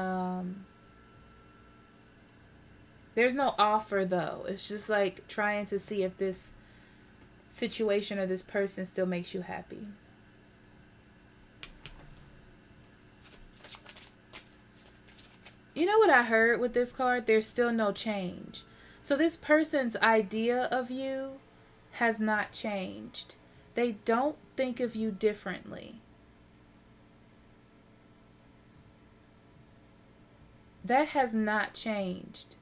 no offer, though. It's just like trying to see if this situation or this person still makes you happy. You know what I heard with this card? There's still no change. So this person's idea of you has not changed. They don't think of you differently. That has not changed.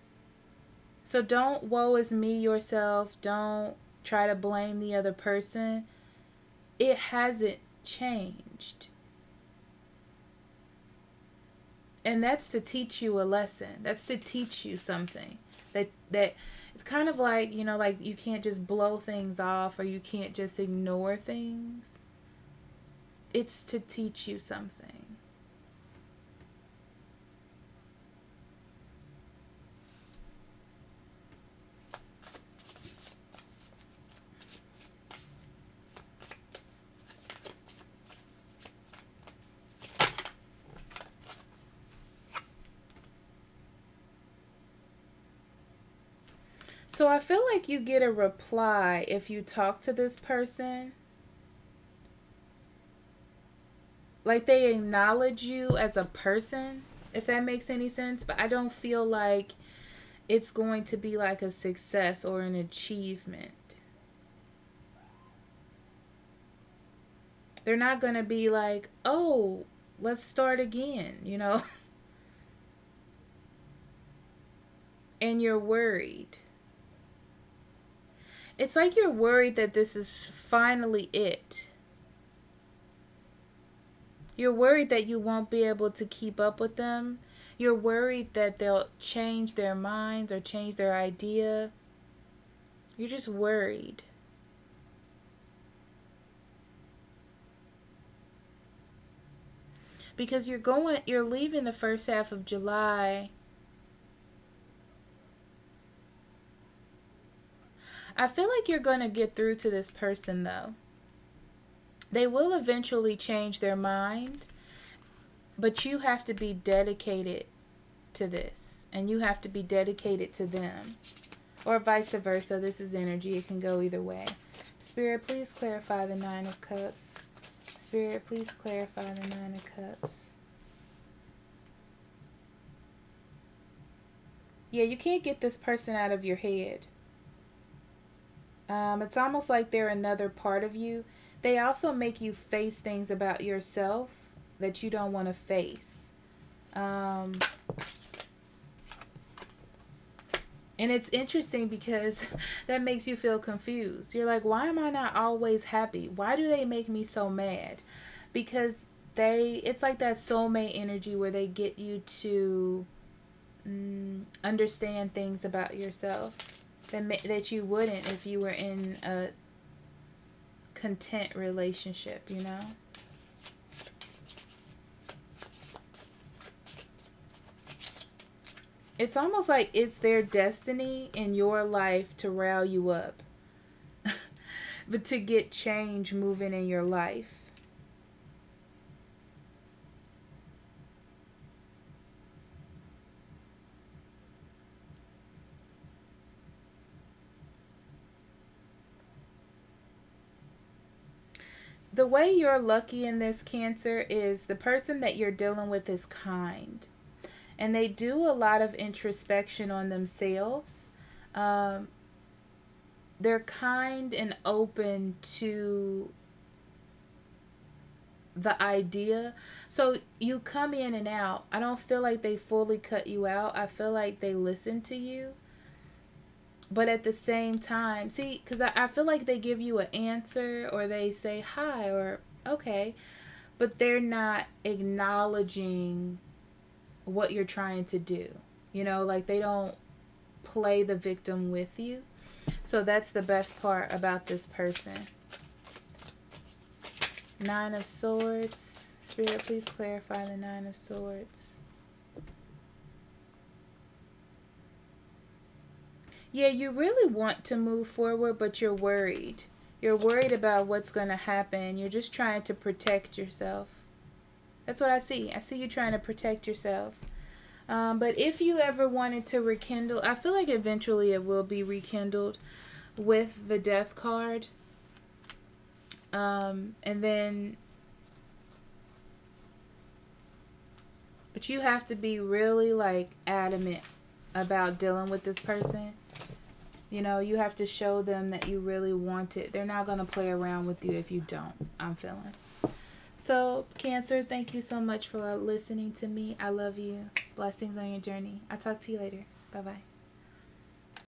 So don't woe is me yourself. Don't try to blame the other person. It hasn't changed. And that's to teach you a lesson. That's to teach you something. That it's kind of like, you know, like you can't just blow things off, or you can't just ignore things. It's to teach you something. So I feel like you get a reply if you talk to this person. Like they acknowledge you as a person, if that makes any sense. But I don't feel like it's going to be like a success or an achievement. They're not going to be like, oh, let's start again, you know. And you're worried. It's like you're worried that this is finally it. You're worried that you won't be able to keep up with them. You're worried that they'll change their minds or change their idea. You're just worried. Because you're leaving the first half of July. I feel like you're going to get through to this person, though. They will eventually change their mind, but you have to be dedicated to this, and you have to be dedicated to them, or vice versa. This is energy. It can go either way. Spirit, please clarify the 9 of Cups. Spirit, please clarify the 9 of Cups. Yeah, you can't get this person out of your head. It's almost like they're another part of you. They also make you face things about yourself that you don't want to face. And it's interesting because that makes you feel confused. You're like, why am I not always happy? Why do they make me so mad? Because it's like that soulmate energy where they get you to understand things about yourself that you wouldn't if you were in a content relationship, you know? It's almost like it's their destiny in your life to rile you up, but to get change moving in your life. The way you're lucky in this, Cancer, is the person that you're dealing with is kind. And they do a lot of introspection on themselves. They're kind and open to the idea. So you come in and out. I don't feel like they fully cut you out. I feel like they listen to you. But at the same time, see, because I feel like they give you an answer or they say hi or okay, but they're not acknowledging what you're trying to do. You know, like they don't play the victim with you. So that's the best part about this person. 9 of Swords. Spirit, please clarify the 9 of Swords. Yeah, you really want to move forward, but you're worried. You're worried about what's going to happen. You're just trying to protect yourself. That's what I see. I see you trying to protect yourself. But if you ever wanted to rekindle, I feel like eventually it will be rekindled with the Death card. And then, but you have to be really like adamant about dealing with this person. You know, you have to show them that you really want it. They're not going to play around with you if you don't, I'm feeling. So, Cancer, thank you so much for listening to me. I love you. Blessings on your journey. I'll talk to you later. Bye-bye.